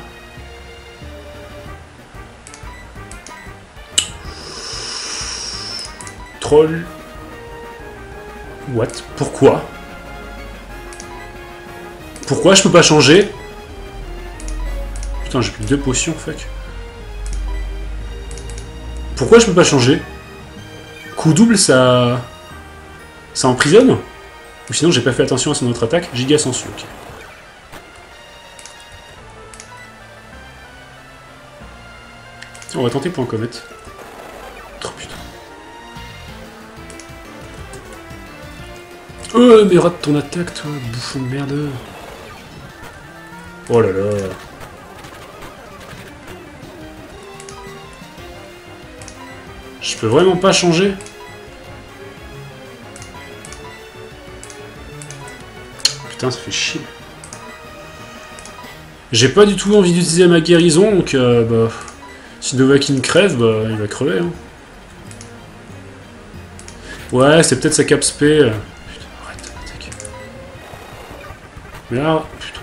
Troll. What? Pourquoi? Pourquoi je peux pas changer? Putain, j'ai plus que 2 potions, fuck. Pourquoi je peux pas changer? Coup double, ça... Ça emprisonne? Ou sinon, j'ai pas fait attention à son autre attaque. Giga sensu, ok. On va tenter point comète. Oh putain. Mais rate ton attaque, toi, bouffon de merde. Oh là là. Je peux vraiment pas changer? Putain, ça fait chier. J'ai pas du tout envie d'utiliser ma guérison, donc bah... Si Dovahkiin crève, bah, il va crever. Hein. Ouais, c'est peut-être sa cap spé. Putain, arrête, attaque. Mais là, putain.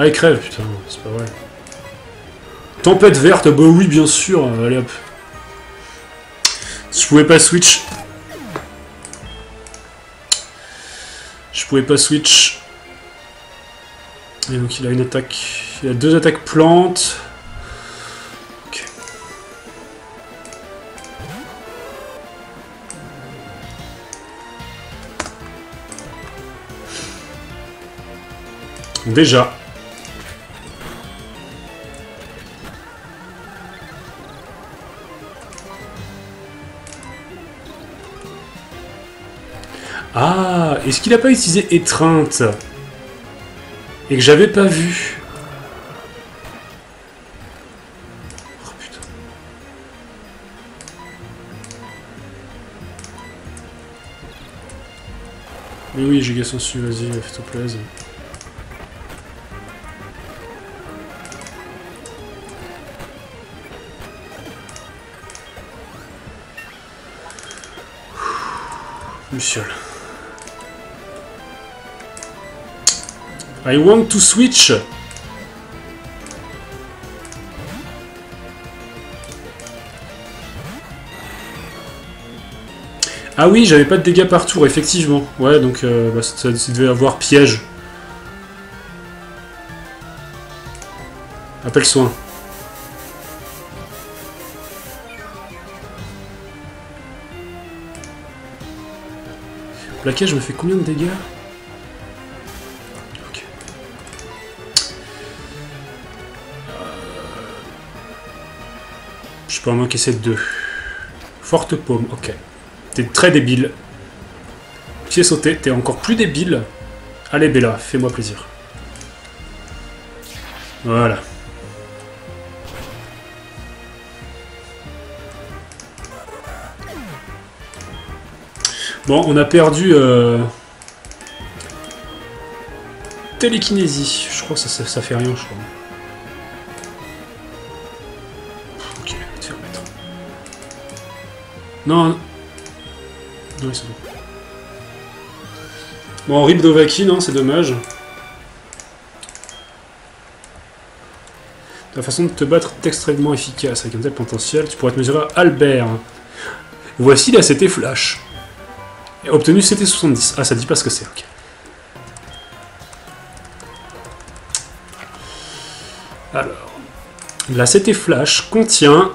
Ah, il crève, putain, c'est pas vrai. Tempête verte, bah oui, bien sûr. Allez hop. Je pouvais pas switch. Je pouvais pas switch. Et donc, il a une attaque. Il a 2 attaques plantes. Déjà. Ah, est-ce qu'il n'a pas utilisé étreinte? Et que j'avais pas vu. Oh putain. Mais oui, j'ai gasson dessus, vas-y, fais-toi plaisir. I want to switch. Ah oui, j'avais pas de dégâts par tour, effectivement. Ouais, donc bah, ça devait avoir piège. Appel soin. Plaquage me fait combien de dégâts? Ok. Je peux en manquer ces 2. Forte paume, ok. T'es très débile. Pied sauté, t'es encore plus débile. Allez Bella, fais-moi plaisir. Voilà. Bon, on a perdu télékinésie. Je crois que ça fait rien, je crois. Ok, je vais te faire mettre. Non, non, oui, c'est bon. Bon, on rip Dovahkiin, hein, c'est dommage. Ta façon de te battre est extrêmement efficace. Avec un tel potentiel, tu pourrais te mesurer à Albert. Voici la CT Flash. Obtenu c'était 70. Ah, ça dit pas ce que c'est, ok. Alors, la CT Flash contient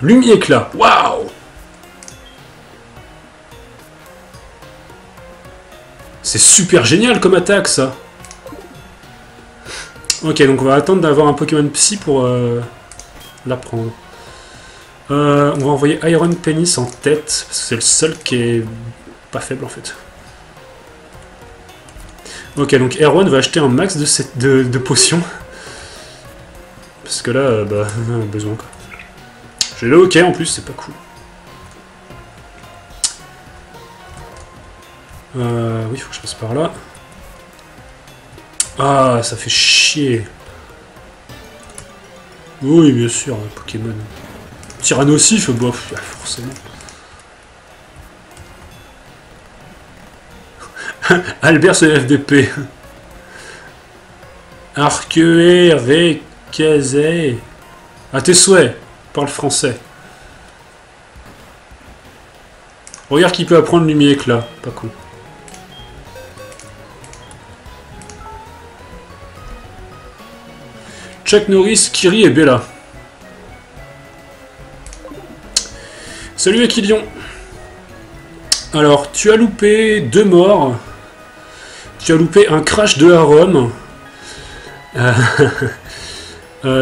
lumière éclat. Waouh! C'est super génial comme attaque, ça. Ok, donc on va attendre d'avoir un Pokémon Psy pour l'apprendre. On va envoyer Iron Penis en tête, parce que c'est le seul qui est pas faible en fait. Ok, donc Erwan va acheter un max de potions. Parce que là, bah, on a besoin quoi. J'ai le hockey en plus, c'est pas cool. Oui, faut que je passe par là. Ah, ça fait chier. Oui, bien sûr, Pokémon. Tyrannosif, bof, forcément. Albert, c'est FDP. Arqueé, Récazé. À tes souhaits, parle français. Regarde qui peut apprendre Lumiéclat, pas cool. Chuck Norris, Kiri et Bella. Salut Aquilion. Alors, tu as loupé 2 morts. Tu as loupé un crash de Harom.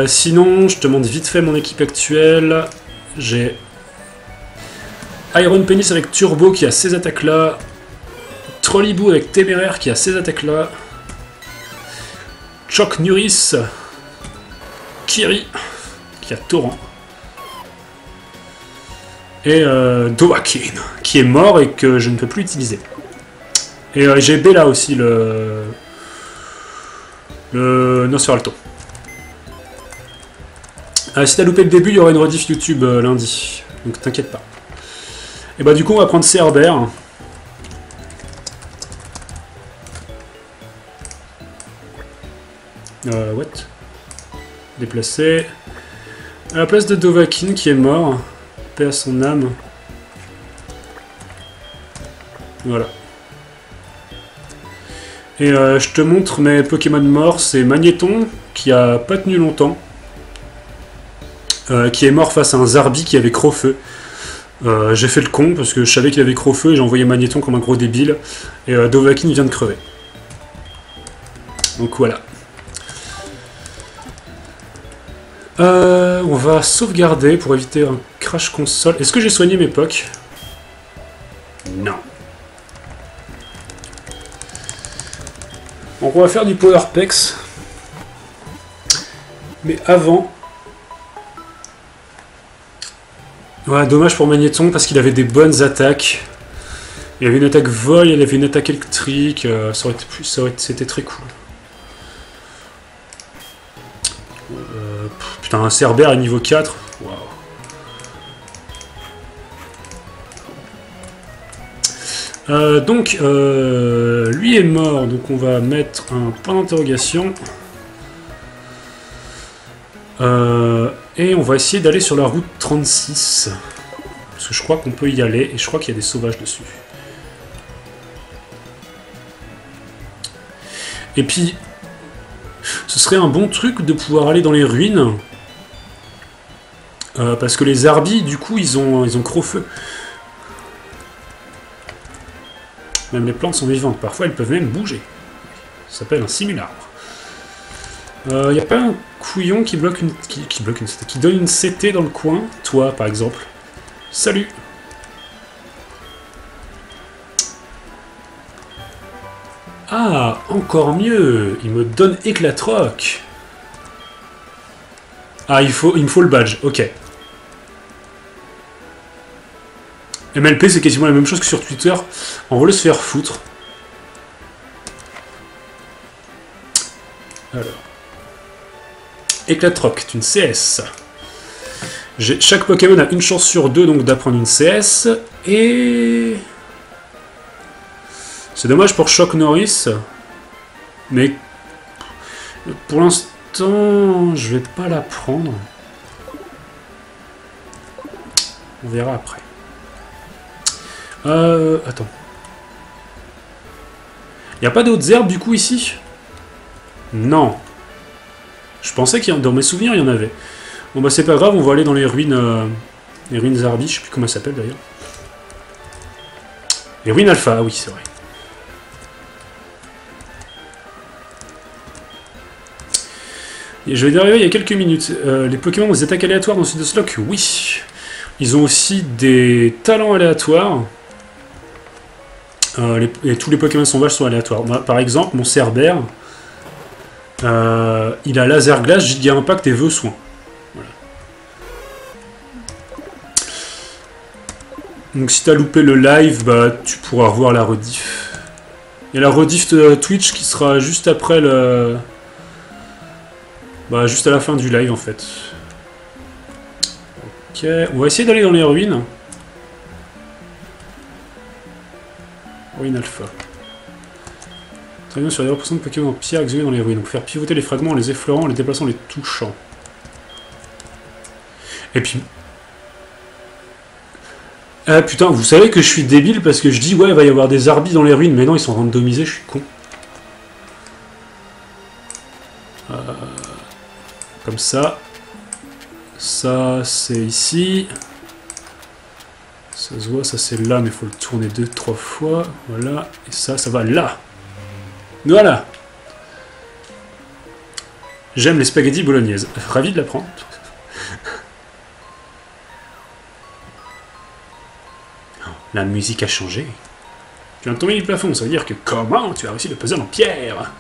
Sinon, je te montre vite fait mon équipe actuelle. J'ai Iron Penis avec Turbo qui a ces attaques-là. Trollibou avec Téméraire qui a ces attaques-là. Choc Nuris. Kiri qui a Torrent. Et Dovahkiin qui est mort et que je ne peux plus utiliser. Et j'ai Bella aussi, le Osphère alto. Si t'as loupé le début, il y aura une rediff YouTube lundi. Donc t'inquiète pas. Et bah du coup on va prendre Cerber. What? Déplacer. À la place de Dovahkiin qui est mort. Paix à son âme. Voilà. Et je te montre mes Pokémon morts. C'est Magnéton qui a pas tenu longtemps. Qui est mort face à un Zarbi qui avait Crofeu. J'ai fait le con parce que je savais qu'il avait Crofeu et j'ai envoyé Magnéton comme un gros débile. Et Dovahkiin vient de crever. Donc voilà. On va sauvegarder pour éviter un crash console. Est-ce que j'ai soigné mes pocs? Non. Donc on va faire du Power Pex. Mais avant... Ouais, dommage pour Magnéton parce qu'il avait des bonnes attaques. Il avait une attaque vol, il avait une attaque électrique, c'était très cool. Putain, un Cerber à niveau 4. Waouh. Donc, lui est mort, donc on va mettre un point d'interrogation. Et on va essayer d'aller sur la route 36. Parce que je crois qu'on peut y aller. Et je crois qu'il y a des sauvages dessus. Et puis, ce serait un bon truc de pouvoir aller dans les ruines. Parce que les Zarbi, du coup, ils ont Crofeu. Même les plantes sont vivantes. Parfois, elles peuvent même bouger. Ça s'appelle un simulabre. Il n'y a pas un couillon qui donne une CT dans le coin, toi par exemple. Salut. Ah, encore mieux. Il me donne éclatroc. Ah, il me faut le badge, ok. MLP, c'est quasiment la même chose que sur Twitter. On va le se faire foutre. Alors... Éclatroc, c'est une CS. Chaque Pokémon a une chance sur 2 donc d'apprendre une CS. Et... C'est dommage pour Choc Norris. Mais... Pour l'instant, je vais pas la prendre. On verra après. Attends. Il n'y a pas d'autres herbes du coup ici? Non. Je pensais qu'il y en... Dans mes souvenirs, il y en avait. Bon bah c'est pas grave, on va aller dans les ruines Zarbi, je sais plus comment ça s'appelle d'ailleurs. Les ruines Alpha, oui c'est vrai. Et je vais d'arriver il y a quelques minutes. Les Pokémon ont des attaques aléatoires dans ce Nuzlocke, oui. Ils ont aussi des talents aléatoires. Et tous les Pokémon sauvages sont aléatoires. Bah, par exemple, mon Cerber, il a laser glace, giga impact et vœux soins. Voilà. Donc si t'as loupé le live, bah tu pourras revoir la rediff. Il y a la rediff de Twitch qui sera juste après le... Bah juste à la fin du live en fait. Ok, on va essayer d'aller dans les ruines. Ruine alpha. Très bien, sur les 20% de Pokémon en pierre exilés dans les ruines. Donc faire pivoter les fragments en les effleurant, en les déplaçant, en les touchant. Et puis... Ah putain, vous savez que je suis débile parce que je dis ouais, il va y avoir des Zarbi dans les ruines, mais non, ils sont randomisés, je suis con. Comme ça. Ça, c'est ici. Ça se voit, ça c'est là, mais il faut le tourner 2-3 fois. Voilà. Et ça, ça va là. Voilà. J'aime les spaghettis bolognaises. Ravi de l'apprendre. La musique a changé. Tu viens de tomber du plafond, ça veut dire que comment tu as réussi le puzzle en pierre.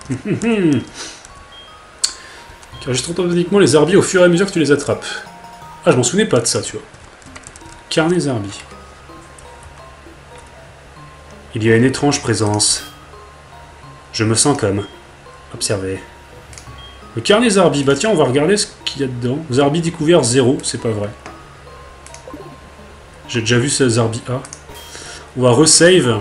Car juste automatiquement les Zarbi au fur et à mesure que tu les attrapes. Ah, je m'en souvenais pas de ça, tu vois. Carnet Zarbi. Il y a une étrange présence. Je me sens comme... observé. Le carnet Zarbi. Bah tiens, on va regarder ce qu'il y a dedans. Zarbi découvert 0, c'est pas vrai. J'ai déjà vu ce Zarbi A. On va resave.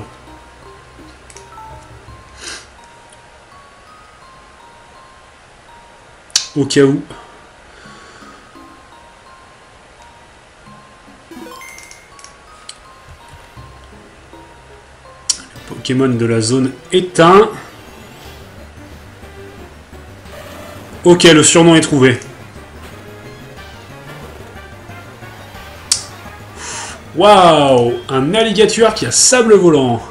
Au cas où. Le Pokémon de la zone éteint. Ok, le surnom est trouvé. Waouh, un alligator qui a sable volant.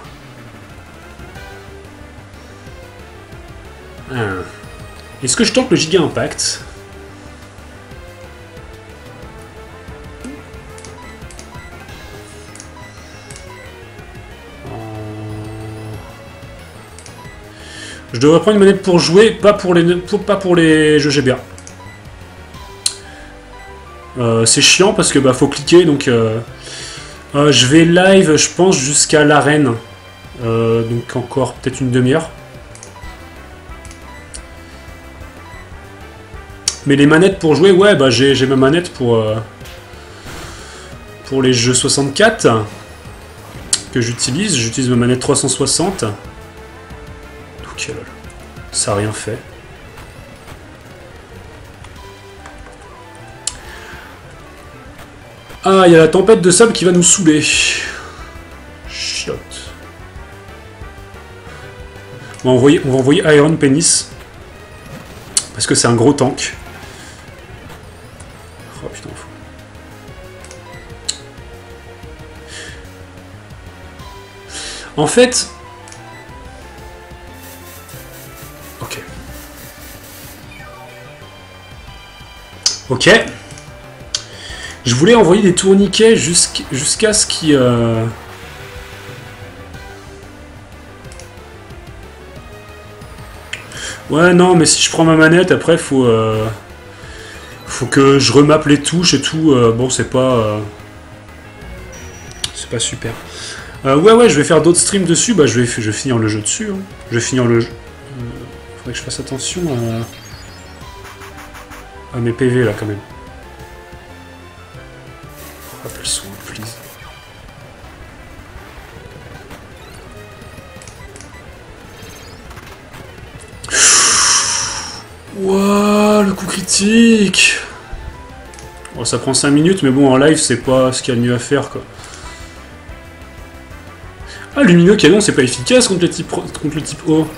Est-ce que je tente le giga impact? Je devrais prendre une manette pour jouer, pas pour les jeux GBA. C'est chiant parce que bah faut cliquer, donc je vais live, je pense, jusqu'à l'arène. Donc encore peut-être une demi-heure. Mais les manettes pour jouer, ouais, bah j'ai ma manette pour les jeux 64 que j'utilise. J'utilise ma manette 360. Ok, lol. Ça a rien fait. Ah, il y a la tempête de sable qui va nous saouler. Chiotte. On va envoyer Iron Penis. Parce que c'est un gros tank. Oh putain, fou. En fait... Ok. Ok. Je voulais envoyer des tourniquets jusqu'à ce qu'ils... Ouais, non, mais si je prends ma manette, après, faut que je remappe les touches et tout. Bon, c'est pas... C'est pas super. Ouais, je vais faire d'autres streams dessus. Bah, je vais finir le jeu dessus. Hein. Je vais finir le jeu... faudrait que je fasse attention à mes PV, là, quand même. Rappelle-soin, please. Wouah, le coup critique. Bon, ça prend 5 minutes, mais bon, en live, c'est pas ce qu'il y a de mieux à faire, quoi. Ah, Luminocanon, c'est pas efficace contre le type O.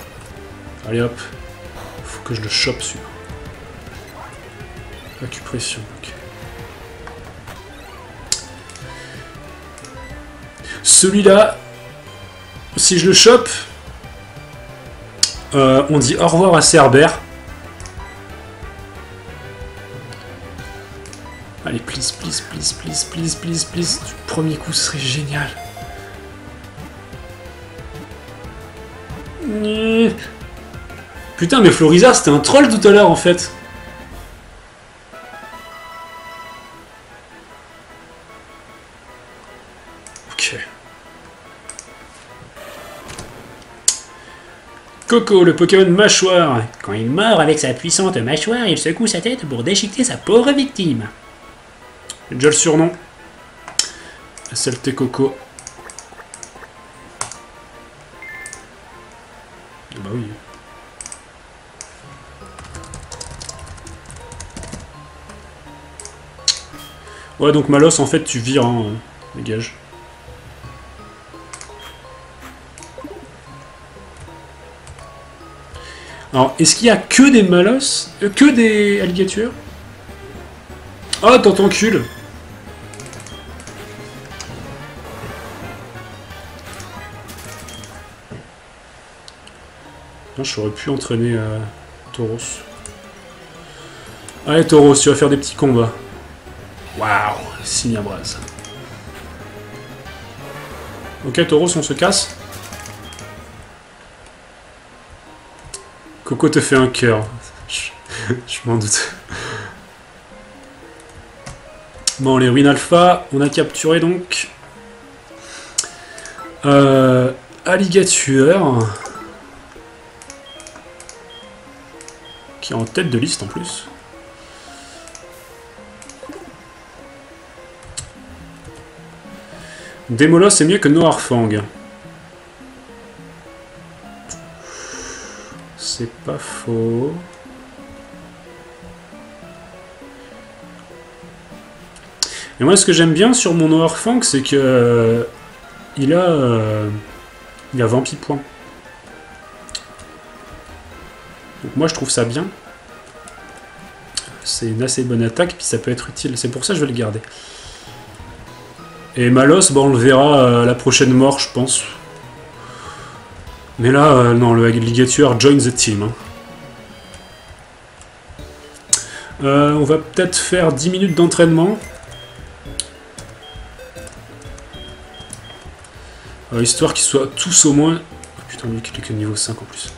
Allez, hop. Faut que je le chope, celui-là. Acupression, ok. Celui-là, si je le chope, on dit au revoir à Cerber. Allez, please, please, please, please, please, please, please. Du premier coup, ce serait génial. Putain, mais Floriza, c'était un troll tout à l'heure, en fait. Ok. Coco, le Pokémon mâchoire. Quand il mord avec sa puissante mâchoire, il secoue sa tête pour déchiqueter sa pauvre victime. J'ai déjà le surnom. La saleté Coco. Bah oui. Ouais, donc Malos, en fait, tu vires, hein. Dégage. Alors, est-ce qu'il y a que des Malos, que des alligatures? Oh, t'encules. Non, j'aurais pu entraîner Tauros. Allez, Tauros, tu vas faire des petits combats. Waouh, Simiabras. Ok, Tauros, on se casse. Coco te fait un cœur. Je m'en doute. Bon, les ruines alpha, on a capturé donc. Alligator. Qui est en tête de liste en plus. Démolos, c'est mieux que Noirfang. C'est pas faux. Et moi, ce que j'aime bien sur mon Noirfang, c'est que il a 20 petits points. Donc moi, je trouve ça bien. C'est une assez bonne attaque, puis ça peut être utile. C'est pour ça que je vais le garder. Et Malos, bon, on le verra à la prochaine mort, je pense. Mais là, non, le alligator join the team. Hein. On va peut-être faire 10 minutes d'entraînement. Histoire qu'ils soient tous au moins... Oh, putain, lui, il est que niveau 5 en plus.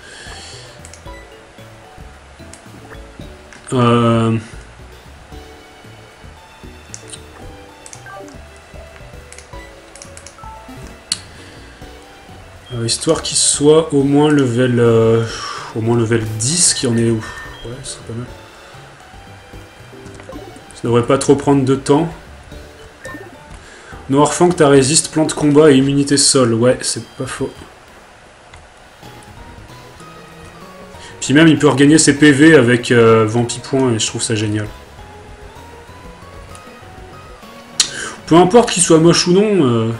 Histoire qu'il soit au moins level level 10, qui en est où? Ouais, c'est pas mal. Ça devrait pas trop prendre de temps. Noirfang, t'as résiste, plan de combat et immunité sol. Ouais, c'est pas faux. Puis même, il peut regagner ses PV avec 20 petits points et je trouve ça génial. Peu importe qu'il soit moche ou non...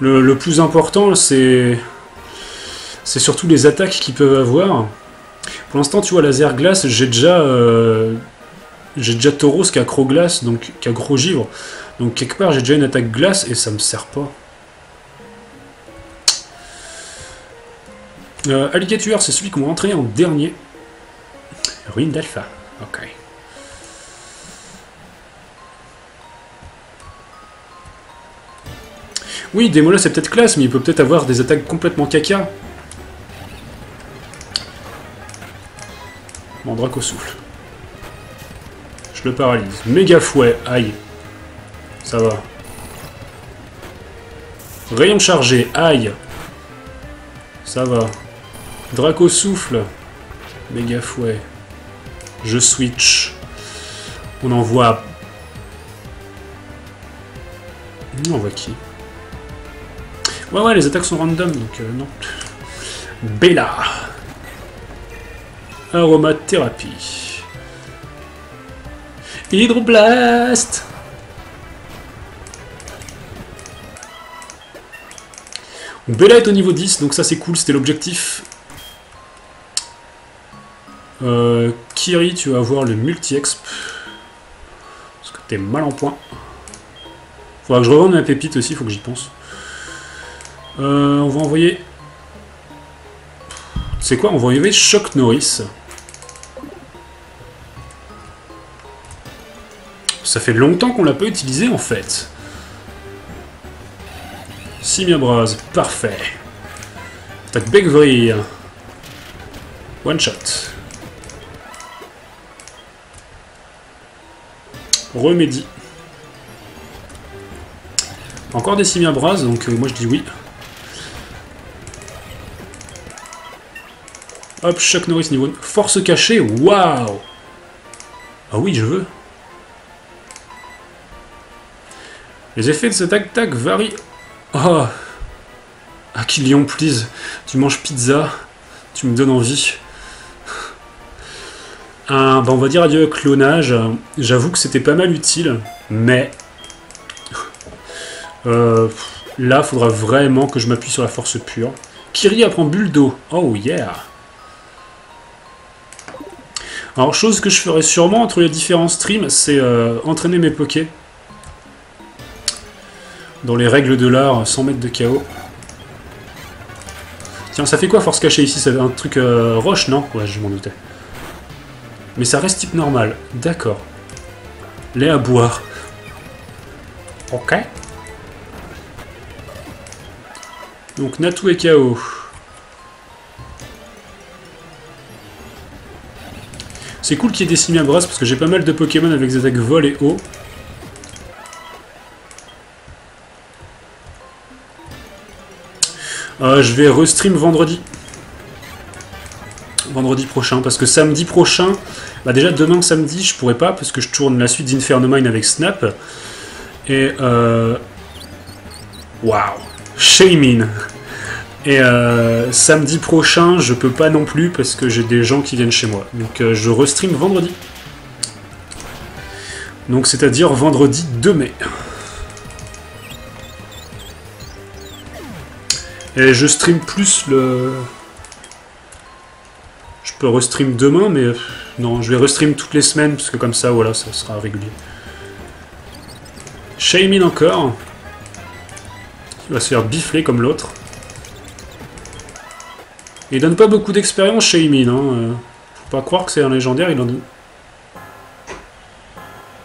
Le plus important, c'est surtout les attaques qu'ils peuvent avoir. Pour l'instant, tu vois, laser glace, j'ai déjà Tauros qui a gros glace, donc qui a gros givre. Donc quelque part, j'ai déjà une attaque glace et ça me sert pas. Alligator, c'est celui qu'on va entraîner en dernier. Ruine d'Alpha. Ok. Oui, Démola, c'est peut-être classe, mais il peut peut-être avoir des attaques complètement caca. Mandrake au souffle. Je le paralyse. Méga fouet, aïe. Ça va. Rayon chargé, aïe. Ça va. Drac au souffle. Méga fouet. Je switch. On envoie... On envoie qui ? Ouais, les attaques sont random, donc non. Bella. Aromathérapie. Hydroblast. Bella est au niveau 10, donc ça c'est cool, c'était l'objectif. Kiri, tu vas avoir le multi-exp. Parce que t'es mal en point. Faudra que je revende ma pépite aussi, faut que j'y pense. On va envoyer... C'est quoi? On va envoyer Choc Norris. Ça fait longtemps qu'on l'a pas utilisé en fait. Simiabras, parfait. Attaque bec vrille. One shot. Remédie. Encore des Simiabras, donc moi je dis oui. Hop, choc nourrice niveau 1. Force cachée, waouh! Ah oui, je veux. Les effets de cet attaque varient. Oh! Ah, qui lion, please! Tu manges pizza, tu me donnes envie. Bah on va dire adieu clonage. J'avoue que c'était pas mal utile, mais. Là, faudra vraiment que je m'appuie sur la force pure. Kyrie apprend Buldo. Oh yeah! Alors, chose que je ferai sûrement entre les différents streams, c'est entraîner mes pokés. Dans les règles de l'art, sans mettre de KO. Tiens, ça fait quoi force cachée ici? C'est un truc roche, non? Ouais, je m'en doutais. Mais ça reste type normal. D'accord. Lait à boire. Ok. Donc, Natou est KO. C'est cool qu'il y ait des Simiabras parce que j'ai pas mal de Pokémon avec des attaques vol et eau. Je vais restream vendredi. Vendredi prochain, parce que samedi prochain, bah déjà demain samedi je pourrais pas parce que je tourne la suite d'Infernomine avec Snap. Et waouh, Shaymin. Et samedi prochain, je peux pas non plus parce que j'ai des gens qui viennent chez moi. Donc je restream vendredi. Donc c'est-à-dire vendredi 2 mai. Et je stream plus le... Je peux restream demain, mais... Non, je vais restream toutes les semaines parce que comme ça, voilà, ça sera régulier. Shaymin encore. Il va se faire bifler comme l'autre. Il donne pas beaucoup d'expérience chez Imin, hein. Faut pas croire que c'est un légendaire, il en donne...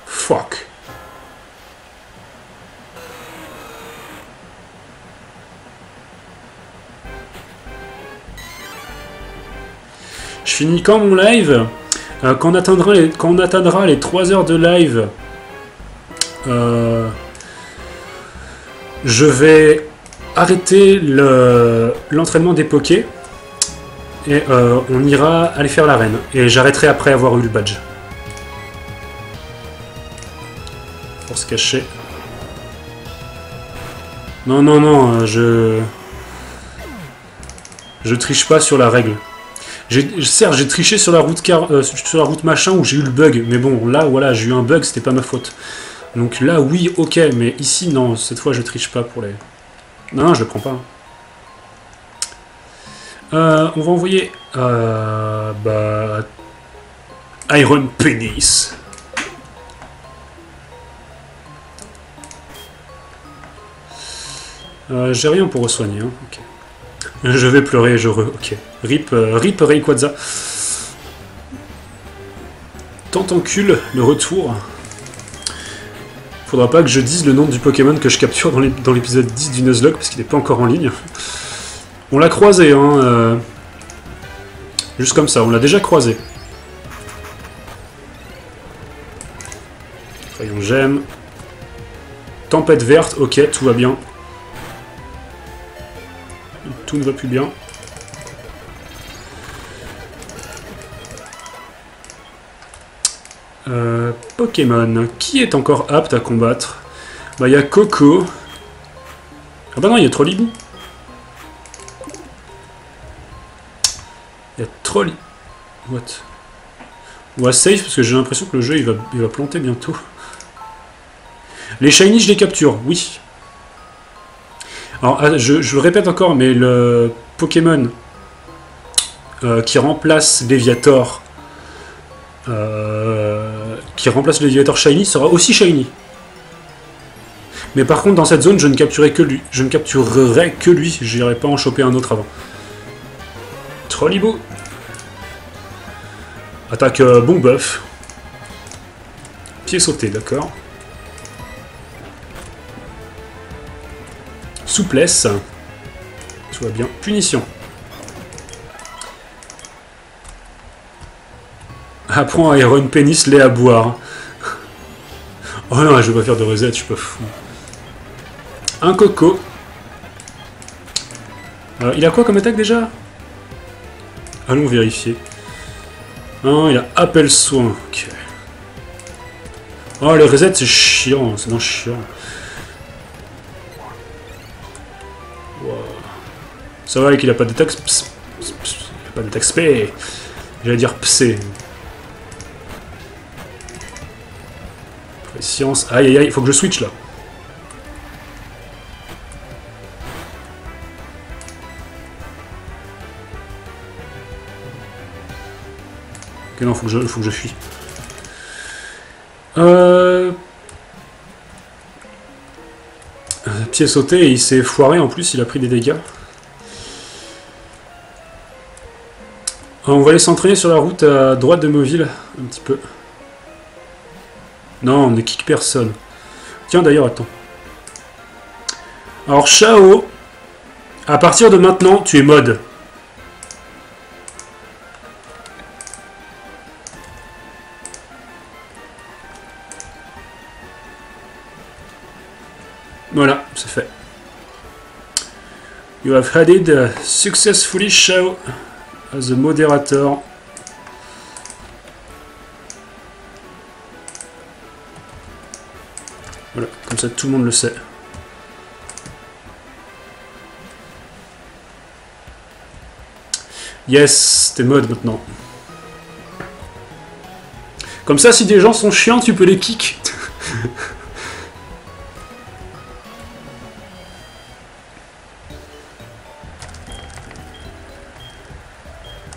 Fuck. Je finis quand mon live? Quand on atteindra les 3 heures de live, je vais arrêter l'entraînement des pokés. Et on ira aller faire l'arène. Et j'arrêterai après avoir eu le badge. Pour se cacher. Non, non, non, je triche pas sur la règle. Certes, j'ai triché sur la route sur la route machin où j'ai eu le bug. Mais bon, là, voilà, j'ai eu un bug, c'était pas ma faute. Donc là, oui, ok. Mais ici, non, cette fois, je triche pas pour les... Non, non, je le prends pas. On va envoyer Iron Penis. J'ai rien pour re-soigner, hein. Okay. Je vais pleurer, ok. Rip Rayquaza. Tentacule, le retour. Faudra pas que je dise le nom du Pokémon que je capture dans l'épisode 10 du Nuzlocke, parce qu'il n'est pas encore en ligne. On l'a croisé, hein. Juste comme ça, on l'a déjà croisé. Rayon Gem. Tempête verte, ok, tout va bien. Tout ne va plus bien. Pokémon. Qui est encore apte à combattre? Bah, il y a Coco. Ah bah non, il y a Trollibou. Il y a Troll... What? On va save parce que j'ai l'impression que le jeu il va planter bientôt. Les shiny je les capture, oui. Alors je le répète encore, mais le Pokémon qui remplace Léviator shiny sera aussi shiny. Mais par contre dans cette zone je ne capturerai que lui. Je ne capturerai que lui, j'irai pas en choper un autre avant. Trollibou. Attaque bon bœuf. Pied sauté, d'accord. Souplesse. Tout va bien. Punition. Apprends à Iron Pénis, lait à boire. Oh non, je vais pas faire de reset, je suis pas fou. Un coco. Il a quoi comme attaque déjà? Allons vérifier. Non, il a appel soin. Ok. Oh, les resets, c'est chiant. C'est non chiant. Wow. Ça va qu'il a pas d'attaque. Il a pas d'attaque spé. J'allais dire psé. Science. Aïe aïe aïe, il faut que je switch là. Ok, non, faut que je fuis. Pied sauté, et il s'est foiré en plus, il a pris des dégâts. On va aller s'entraîner sur la route à droite de Mauville, un petit peu. Non, on ne kick personne. Tiens, d'ailleurs, attends. Alors, Chao, à partir de maintenant, tu es mode. Voilà, c'est fait. You have added successfully Chao as the moderator. Voilà, comme ça tout le monde le sait. Yes, t'es mode maintenant. Comme ça, si des gens sont chiants, tu peux les kick.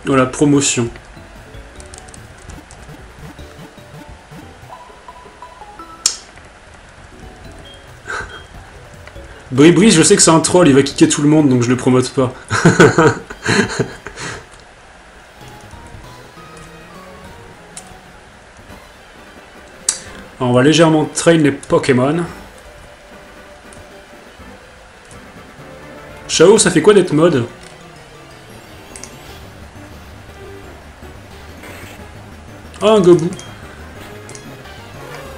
Voilà, promotion. Bribri, je sais que c'est un troll, il va kicker tout le monde, donc je le promote pas. Alors, on va légèrement train les Pokémon. Chao, ça fait quoi d'être mode? Ah, un gobou.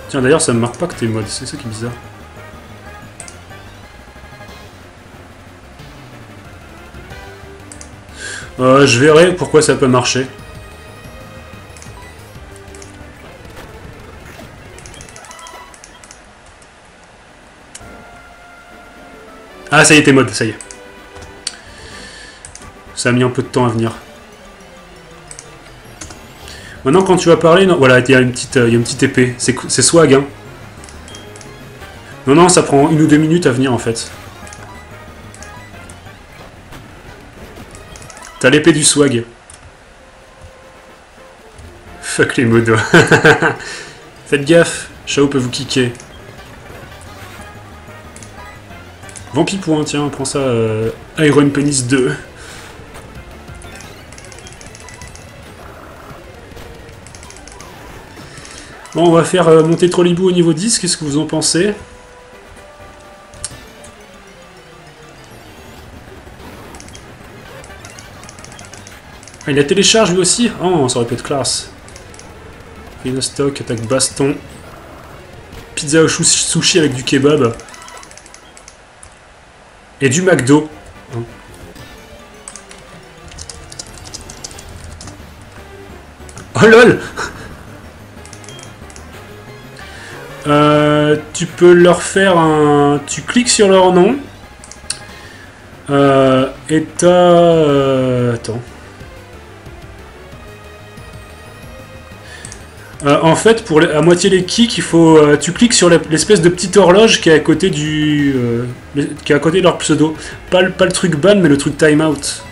Tiens, d'ailleurs, ça me marque pas que t'es mode, c'est ça qui est bizarre. Je verrai pourquoi ça peut marcher. Ah, ça y est, t'es mode, ça y est. Ça a mis un peu de temps à venir. Maintenant, quand tu vas parler... Non, voilà, il y a une petite, épée. C'est swag, hein. Non, non, ça prend 1 ou 2 minutes à venir, en fait. T'as l'épée du swag. Fuck les modos. Faites gaffe, Chao peut vous kicker. Vampipoint, tiens, prends ça. Iron Penis 2. Bon, on va faire monter Trollibou au niveau 10. Qu'est-ce que vous en pensez? Ah, il la télécharge lui aussi? Oh, ça aurait pu être classe. Rhinostock, attaque baston. Pizza au sushi avec du kebab. Et du McDo. Oh lol. Tu peux leur faire un... Tu cliques sur leur nom. Et t'as... Attends. En fait, pour à moitié les kicks, il faut, tu cliques sur l'espèce de petite horloge qui est à côté du, qui est à côté de leur pseudo. Pas le truc ban, mais le truc timeout.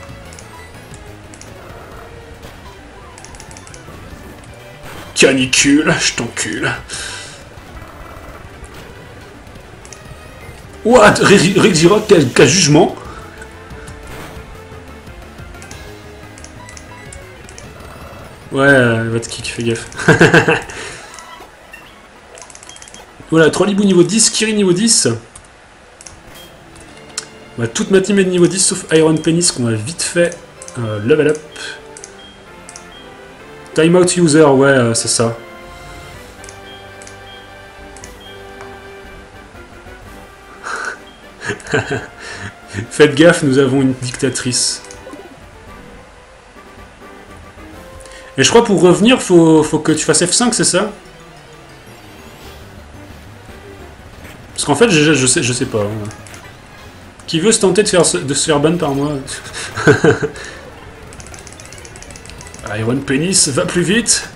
Canicule, je t'encule. What? Rexirot, quel jugement? Ouais, va te kick, fais gaffe. Voilà, Trollibou niveau 10, Kiri niveau 10. Bah, toute ma team est de niveau 10 sauf Iron Penis qu'on a vite fait level up. Timeout user, ouais, c'est ça. Faites gaffe, nous avons une dictatrice. Et je crois pour revenir, faut que tu fasses F5, c'est ça? Parce qu'en fait, je sais pas. Hein. Qui veut se tenter de se faire ban par moi? Iron Penis, va plus vite!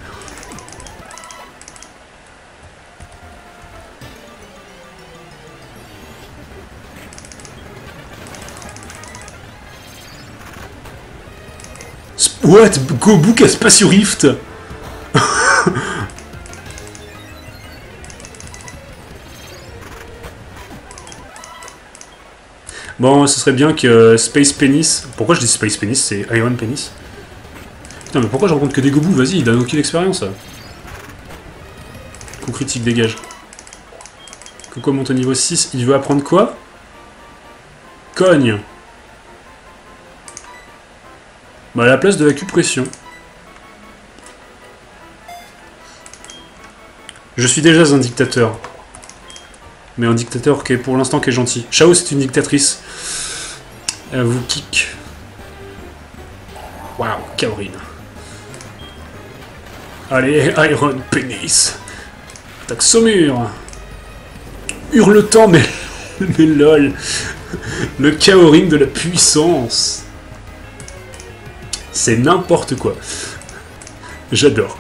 What? Gobou à Spacio Rift. Bon, ce serait bien que Space Penis... Pourquoi je dis Space Penis? C'est Iron Penis. Putain, mais pourquoi je rencontre que des Gobou? Vas-y, il donne aucune expérience. Coup critique, dégage. Coco monte au niveau 6. Il veut apprendre quoi? Cogne. Bah à la place de l'acupression. Je suis déjà un dictateur. Mais un dictateur qui est pour l'instant qui est gentil. Chao c'est une dictatrice. Elle vous kick. Waouh, Kaorine. Allez, Iron Penis. Attaque Saumur. Hurletant, mais lol. Le Kaorine de la puissance. C'est n'importe quoi. J'adore.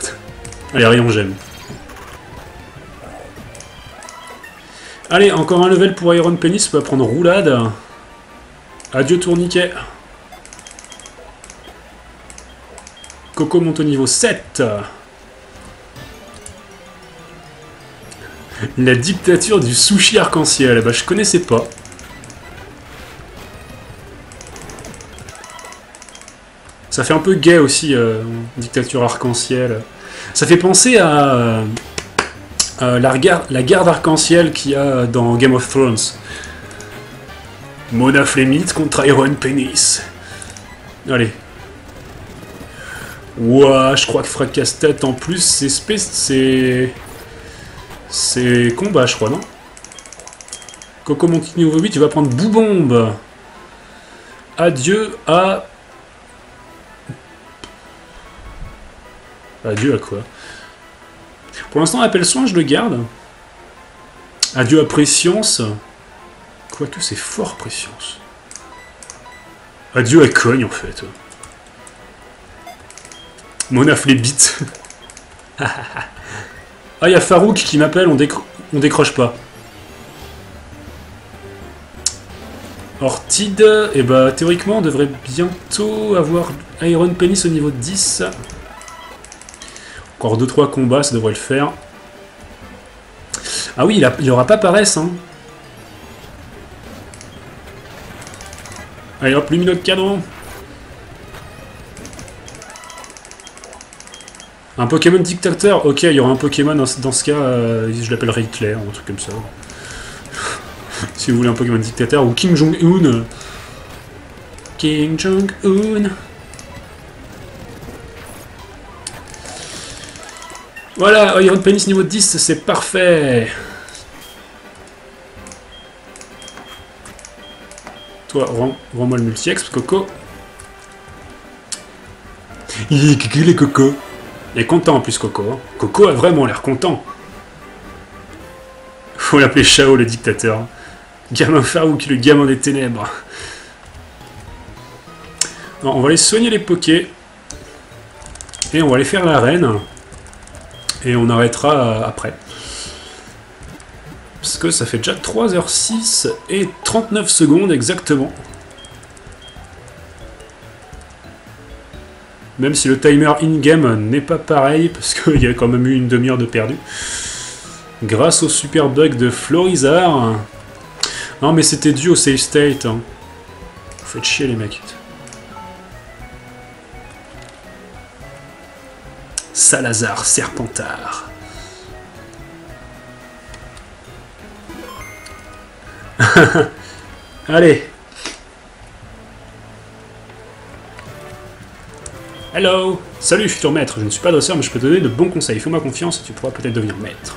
Allez, Rayon Gem. Allez, encore un level pour Iron Penis. On va prendre roulade. Adieu tourniquet. Coco monte au niveau 7. La dictature du sushi arc-en-ciel. Bah, je connaissais pas. Ça fait un peu gay aussi, dictature arc-en-ciel. Ça fait penser à la garde arc-en-ciel qu'il y a dans Game of Thrones. Mona Flemit contre Iron Penis. Allez. Ouah, je crois que fracasse-tête en plus, c'est combat, je crois, non? Coco Monkey niveau 8, tu vas prendre Boubombe. Adieu à... Adieu à quoi? Pour l'instant, appel soin, je le garde. Adieu à Prescience. Quoique c'est fort, Prescience. Adieu à Cogne, en fait. Mona Flébit. Ah, il y a Farouk qui m'appelle, on décroche pas. Ortide, et bah théoriquement, on devrait bientôt avoir Iron Penis au niveau 10. Encore 2-3 combats, ça devrait le faire. Ah oui, il aura pas paresse, hein. Allez hop, Luminocanon. Un Pokémon dictateur. Ok, il y aura un Pokémon dans ce cas, je l'appellerai Hitler, ou un truc comme ça. Si vous voulez un Pokémon dictateur, ou Kim Jong-un. Kim Jong-un. Voilà, Iron Penis niveau 10, c'est parfait. Toi, rends-moi le multi-exp, Coco. Il est cucu, les Coco. Il est content en plus, Coco. Hein. Coco a vraiment l'air content. Faut l'appeler Chao, le dictateur. Gamin Farouk, le gamin des ténèbres. Alors, on va aller soigner les Pokés. Et on va aller faire l'arène. Et on arrêtera après. Parce que ça fait déjà 3h06 et 39 secondes exactement. Même si le timer in-game n'est pas pareil, parce qu'il y a quand même eu une demi-heure de perdu. Grâce au super bug de Floriza. Non mais c'était dû au save state. Hein. Vous faites chier les mecs. Salazar Serpentard. Allez. Hello. Salut futur maître, je ne suis pas dresseur mais je peux te donner de bons conseils. Fais-moi confiance et tu pourras peut-être devenir maître.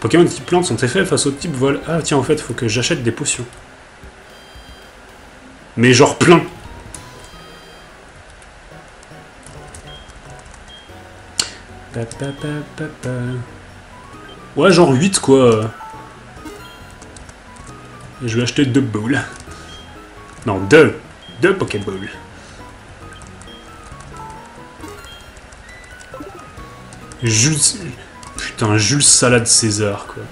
Pokémon type plante sont très faibles face au type vol. Ah tiens, en fait, faut que j'achète des potions. Mais genre plein. Ouais, genre 8 quoi. Et je vais acheter 2 boules. Non, 2. 2 Pokéballs. Jules... Putain, Jules Salade César, quoi.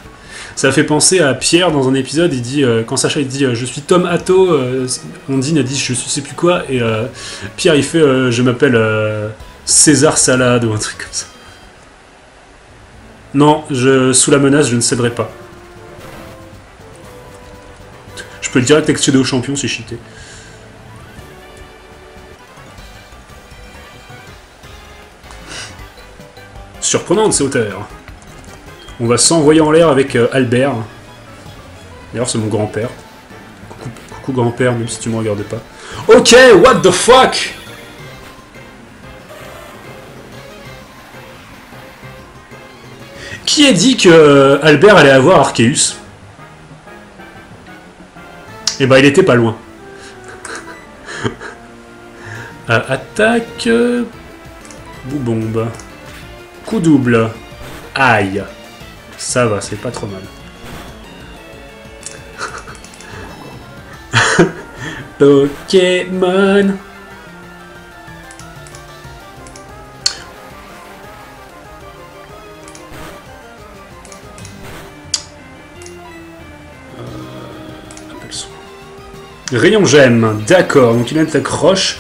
Ça fait penser à Pierre dans un épisode, il dit, quand Sacha il dit je suis Tom Atto, Ondine a dit je suis sais plus quoi, et Pierre il fait je m'appelle César Salade ou un truc comme ça. Non, sous la menace, je ne céderai pas. Je peux direct accéder au champion, c'est cheaté. Surprenante ces hauteurs. On va s'envoyer en l'air avec Albert. D'ailleurs, c'est mon grand-père. Coucou, coucou grand-père, même si tu me regardes pas. Ok, what the fuck? Qui a dit que Albert allait avoir Arceus? Eh ben, il était pas loin. Attaque... Boubombe. Coup double. Aïe. Ça va, c'est pas trop mal. Pokémon. Rayon Gem, d'accord, donc il a une attaque roche,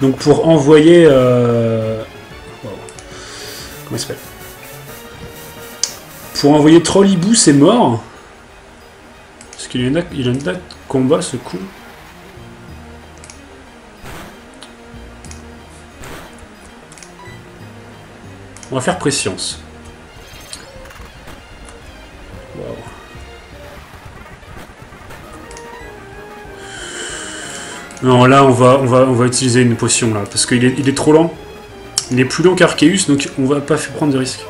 donc pour envoyer... Wow. Comment il s'appelle? Pour envoyer Trollibou, c'est mort. Parce qu'il a une attaque combat, ce coup. On va faire Prescience. Waouh. Non, là, on va utiliser une potion, là, parce qu'il est, trop lent. Il est plus lent qu'Arceus, donc on va pas prendre de risques.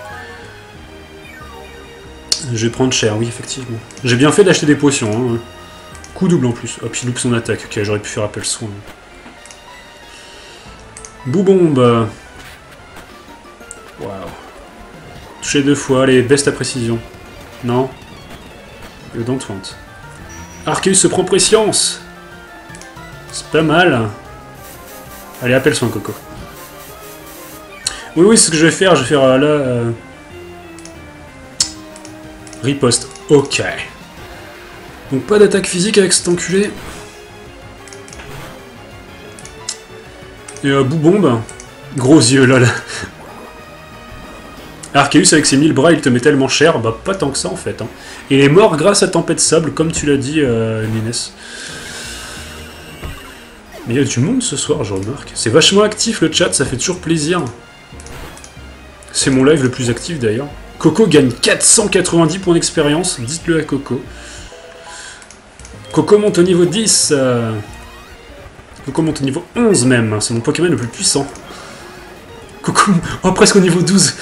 Je vais prendre cher, oui, effectivement. J'ai bien fait d'acheter des potions, hein. Coup double en plus. Hop, il loupe son attaque. Ok, j'aurais pu faire appel soin. Boubombe. Waouh. Toucher 2 fois, allez, baisse ta précision. Non. Le don't want. Arceus se prend Prescience. C'est pas mal. Allez, appelle son coco. Oui, oui, c'est ce que je vais faire. Je vais faire là... Riposte. Ok. Donc pas d'attaque physique avec cet enculé. Et boubombe. Gros yeux, lol. Arceus, avec ses 1000 bras, il te met tellement cher. Bah, pas tant que ça, en fait. Hein. Il est mort grâce à Tempête Sable, comme tu l'as dit, Nines. Mais il y a du monde ce soir, je remarque. C'est vachement actif le chat, ça fait toujours plaisir. C'est mon live le plus actif d'ailleurs. Coco gagne 490 points d'expérience, dites-le à Coco. Coco monte au niveau 10. Coco monte au niveau 11 même, c'est mon Pokémon le plus puissant. Coco, oh presque au niveau 12.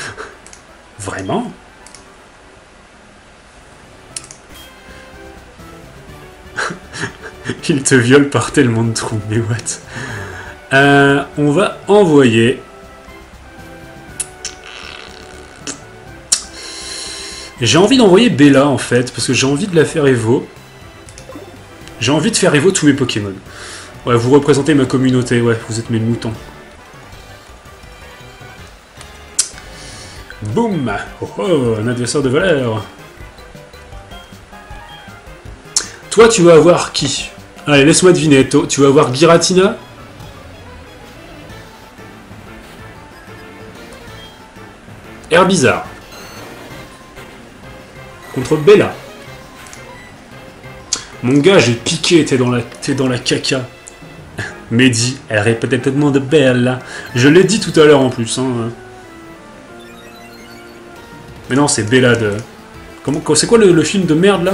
Vraiment? Qu'il te viole par tellement de trous, mais what. On va envoyer... J'ai envie d'envoyer Bella, en fait, parce que j'ai envie de la faire évo. J'ai envie de faire évo tous mes Pokémon. Ouais, vous représentez ma communauté, ouais, vous êtes mes moutons. Boum. Oh, oh, un adversaire de valeur. Toi, tu vas avoir qui? Allez, laisse-moi deviner. Tu vas avoir Giratina? Herbizarre. Contre Bella. Mon gars, j'ai piqué, t'es dans la caca. Mehdi, elle répétait tellement de Bella. Je l'ai dit tout à l'heure en plus. Hein. Mais non, c'est Bella de... C'est quoi le film de merde, là?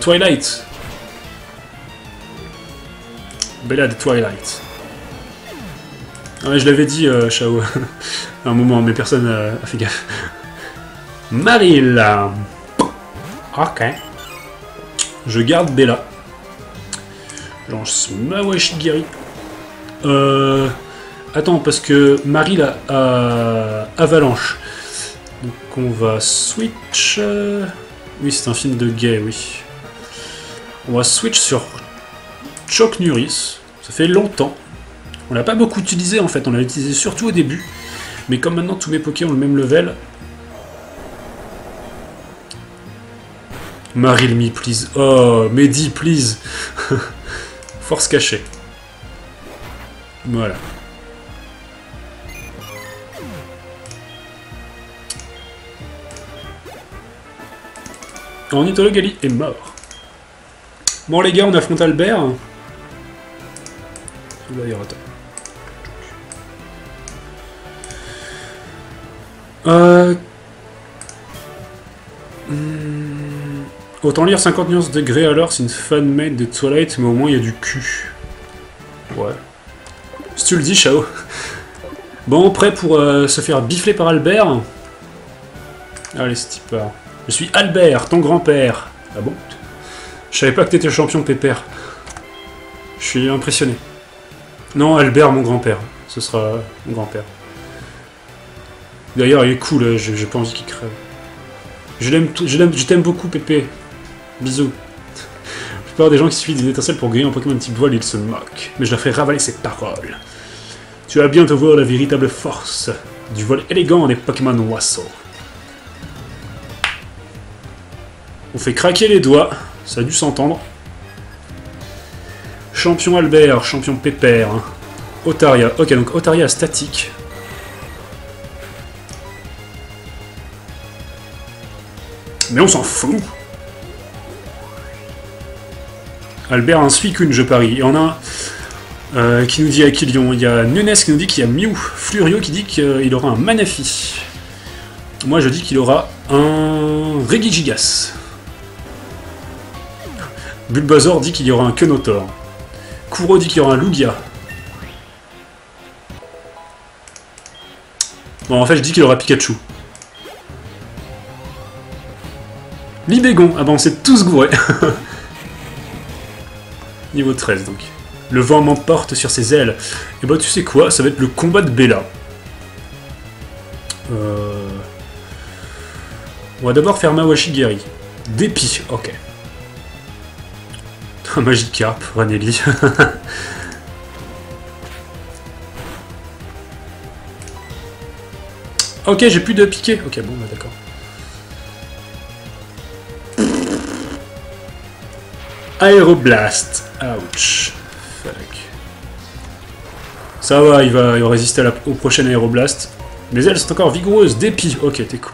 Twilight. Bella de Twilight. Ah ouais, je l'avais dit, Shao. À un moment, mais personne a fait gaffe. Maril. Ok. Je garde Bella. Je lance ma Washigiri. Attends, parce que Maril a Avalanche. Donc on va switch... Oui, c'est un film de gay, oui. On va switch sur Choknuris. Ça fait longtemps. On l'a pas beaucoup utilisé en fait, on l'a utilisé surtout au début. Mais comme maintenant tous mes Poké ont le même level... Maril me please. Oh, Mehdi please. Force cachée. Voilà. Ornithologue Ali est mort. Bon les gars, on affronte Albert. D'ailleurs, attends. Autant lire 50 nuances de Grey alors, c'est une fan-made de Twilight, mais au moins il y a du cul. Ouais. Si tu le dis, Shao. Bon, prêt pour se faire bifler par Albert. Allez, c'est type. Je suis Albert, ton grand-père. Ah bon? Je savais pas que t'étais champion, pépère. Je suis impressionné. Non, Albert, mon grand-père. Ce sera mon grand-père. D'ailleurs, il est cool, j'ai pas envie qu'il crève. Je t'aime beaucoup, Pépé. Bisous. La plupart des gens qui suivent des étincelles pour gagner un Pokémon type voile, ils se moquent. Mais je leur ferai ravaler ces paroles. Tu vas bientôt voir la véritable force du vol élégant des Pokémon oiseaux. On fait craquer les doigts. Ça a dû s'entendre. Champion Albert, champion Pépère. Otaria. Ok, donc Otaria statique. Mais on s'en fout. Albert a un Suicune, je parie. Il y en a un qui nous dit à Aquilion. Il y a Nunes qui nous dit qu'il y a Mew. Flurio qui dit qu'il aura un Manaphy. Moi, je dis qu'il aura un Regigigas. Bulbasaur dit qu'il y aura un Quenotor. Kuro dit qu'il y aura un Lugia. Bon, en fait, je dis qu'il aura Pikachu. Libégon. Ah bah on s'est tous gourés. Niveau 13 donc. Le vent m'emporte sur ses ailes. Et bah tu sais quoi, ça va être le combat de Bella. On va d'abord faire Mawashigiri. Dépi, ok. Magikarp, Ranelli. Ok, j'ai plus de piqué. Ok, bon, bah d'accord. Aéroblast. Ouch. Fuck. Ça va, il va résister à au prochain Aéroblast. Mes ailes sont encore vigoureuses. Dépit. Ok, t'es cool.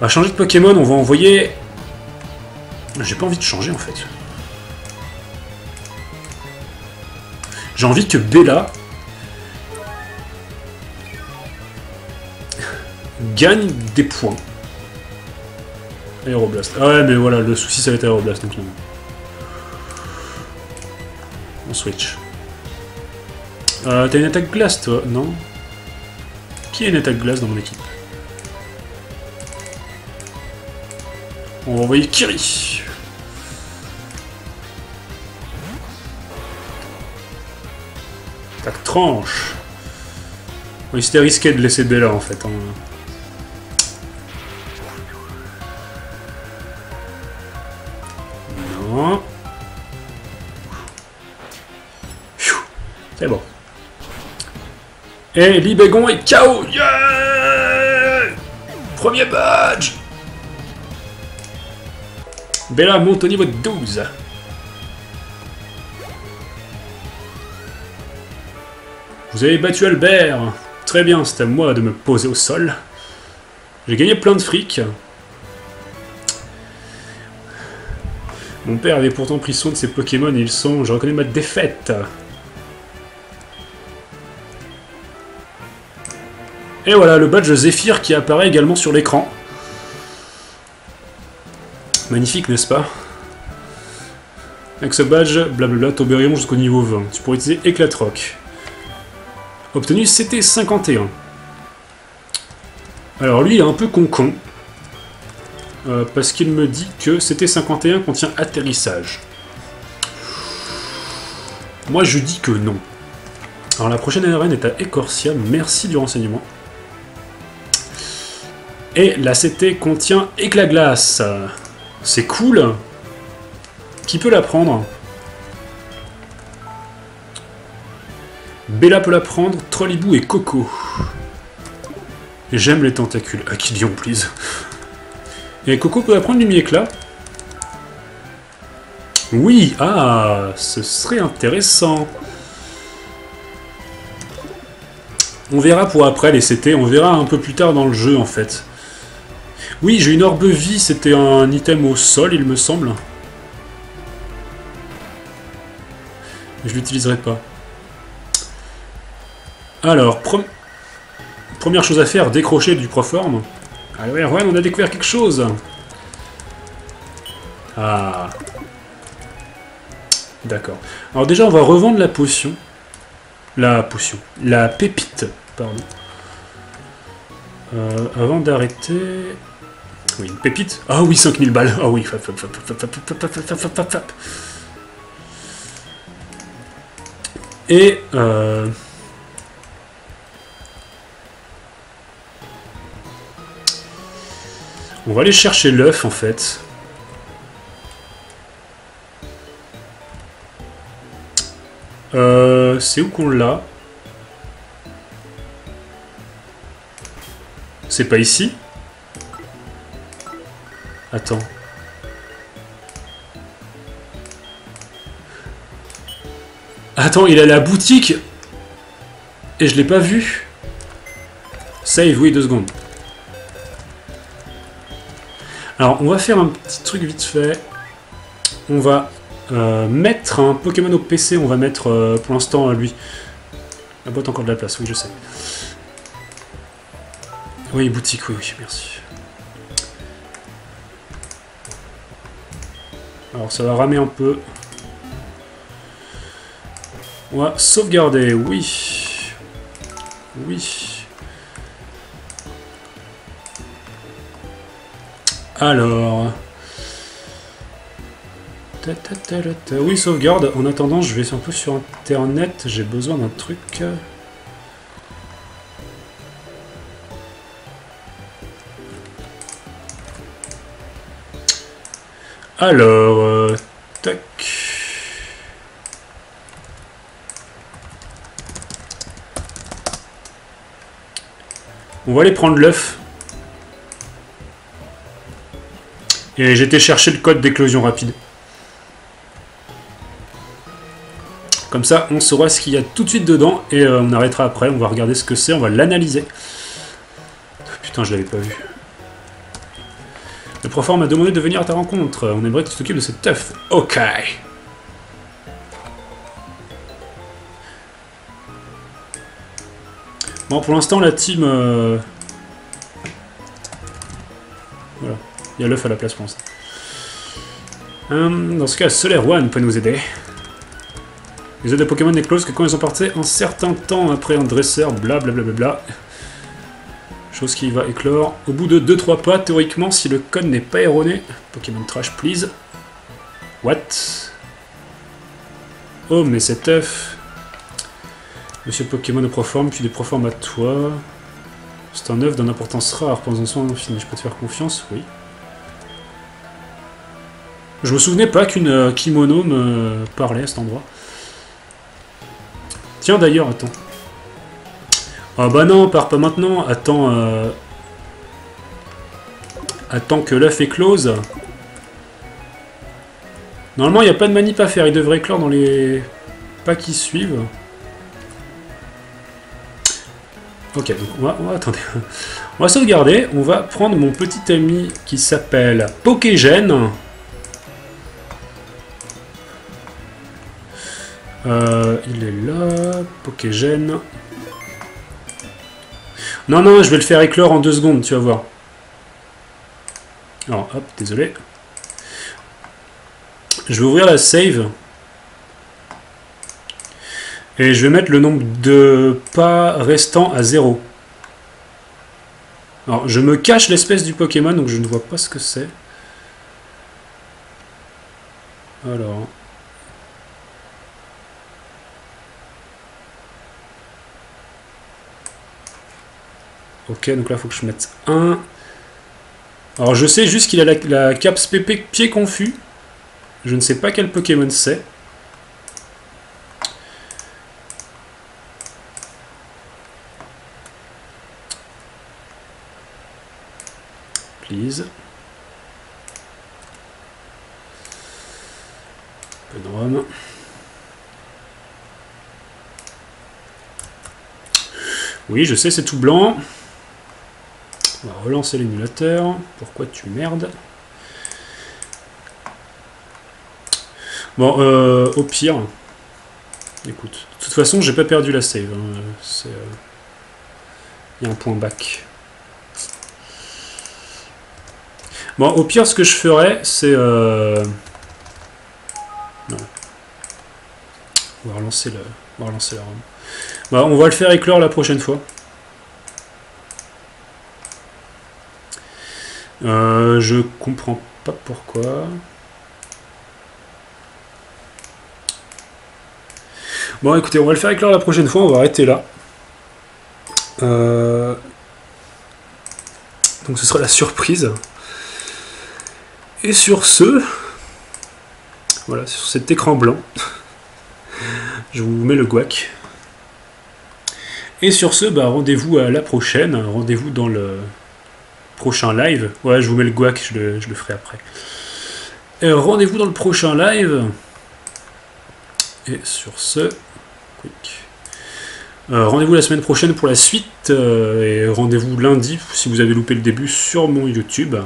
On va changer de Pokémon. On va envoyer... J'ai pas envie de changer, en fait. J'ai envie que Bella... gagne des points. Aéroblast. Ah ouais, mais voilà, le souci, ça va être Aéroblast, donc non. On switch. T'as une attaque glace, toi, non? Qui a une attaque glace dans mon équipe? On va envoyer Kiri. Attaque tranche. Oui, c'était risqué de laisser Bella, en fait, hein. C'est bon. Et Libégon est KO. Yeah! Premier badge. Bella monte au niveau 12. Vous avez battu Albert. Très bien, c'est à moi de me poser au sol. J'ai gagné plein de fric. Mon père avait pourtant pris soin de ses Pokémon et ils sont... Je reconnais ma défaite. Et voilà, le badge Zephyr qui apparaît également sur l'écran. Magnifique, n'est-ce pas? Avec ce badge, blablabla, Tauberion jusqu'au niveau 20. Tu pourrais utiliser Éclat Rock. Obtenu, c'était 51. Alors lui, il est un peu con-con. Parce qu'il me dit que c'était 51 contient atterrissage. Moi, je dis que non. Alors la prochaine arène est à Écorcia. Merci du renseignement. Et la CT contient Éclat Glace. C'est cool. Qui peut la prendre? Bella peut la prendre, Trollibou et Coco. J'aime les tentacules. Ah, qui dit on please. Et Coco peut la prendre Lumiéclat. Oui, ah, ce serait intéressant. On verra pour après les CT, on verra un peu plus tard dans le jeu en fait. Oui, j'ai une orbe vie, c'était un item au sol il me semble. Je l'utiliserai pas. Alors, première chose à faire, décrocher du proforme. Ah ouais, ouais, on a découvert quelque chose. Ah. D'accord. Alors déjà, on va revendre la potion. La pépite, pardon. Avant d'arrêter... Oui, une pépite. Ah oui, 5000 balles. Ah oui, fap. Et on va aller chercher l'œuf en fait. C'est où qu'on l'a? C'est pas ici? Attends. Attends, il est à la boutique et je l'ai pas vu. Save, oui, 2 secondes. Alors, on va faire un petit truc vite fait. On va mettre un Pokémon au PC. On va mettre, pour l'instant, lui. La boîte a encore de la place, oui, je sais. Oui, boutique, oui, oui, merci. Alors, ça va ramer un peu. On va sauvegarder, oui. Oui. Alors... Oui, sauvegarde. En attendant, je vais un peu sur Internet. J'ai besoin d'un truc. Alors... tac... On va aller prendre l'œuf. Et j'étais chercher le code d'éclosion rapide. Comme ça, on saura ce qu'il y a tout de suite dedans. Et on arrêtera après. On va regarder ce que c'est. On va l'analyser. Putain, je l'avais pas vu. Le proforme m'a demandé de venir à ta rencontre. On aimerait que tu t'occupes de cette œuf. Ok. Bon, pour l'instant, la team... Voilà. Il y a l'œuf à la place, pour l'instant. Dans ce cas, Solaire One peut nous aider. Les œufs de Pokémon n'éclosent que quand ils sont partis un certain temps après un dresseur, blablabla. Chose qui va éclore au bout de 2-3 pas, théoriquement, si le code n'est pas erroné. Pokémon Trash, please. What? Oh, mais cet œuf... Monsieur Pokémon au proforme, puis des proformes à toi. C'est un œuf d'une importance rare, prends-en soin infini. Je peux te faire confiance, oui. Je me souvenais pas qu'une kimono me parlait à cet endroit. Tiens d'ailleurs, attends. Ah bah non, pars pas maintenant. Attends. Attends que l'œuf éclose. Normalement, il n'y a pas de manip à faire. Il devrait éclore dans les pas qui suivent. Ok, donc on va sauvegarder, on va prendre mon petit ami qui s'appelle Pokégène. Il est là, Pokégène. Non, non, je vais le faire éclore en 2 secondes, tu vas voir. Alors, hop, désolé. Je vais ouvrir la save. Et je vais mettre le nombre de pas restants à 0. Alors, je me cache l'espèce du Pokémon, donc je ne vois pas ce que c'est. Alors... Ok, donc là, il faut que je mette 1. Alors, je sais juste qu'il a la caps PP pied confus. Je ne sais pas quel Pokémon c'est. Please. Un peu de rhum. Oui, je sais, c'est tout blanc. On va relancer l'émulateur. Pourquoi tu merdes? Bon, au pire. Écoute, de toute façon, j'ai pas perdu la save. Hein. C'est, y a un point back. Bon, au pire, ce que je ferais, c'est... Non. On va relancer la ROM. Bah, on va le faire éclore la prochaine fois. Je comprends pas pourquoi. Bon, écoutez, on va le faire éclore la prochaine fois. On va arrêter là. Donc, ce sera la surprise. Et sur ce, voilà, sur cet écran blanc, je vous mets le guac. Et sur ce, bah, rendez-vous à la prochaine, rendez-vous dans le prochain live. Ouais, je vous mets le guac, je le ferai après. Rendez-vous dans le prochain live. Et sur ce, quick. Rendez-vous la semaine prochaine pour la suite, et rendez-vous lundi, si vous avez loupé le début, sur mon YouTube.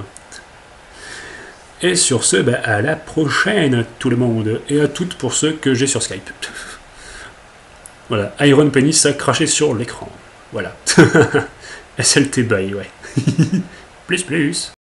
Et sur ce, bah, à la prochaine, tout le monde, et à toutes pour ceux que j'ai sur Skype. Voilà, Iron Penis a craché sur l'écran. Voilà. SLT by, ouais. Plus, plus.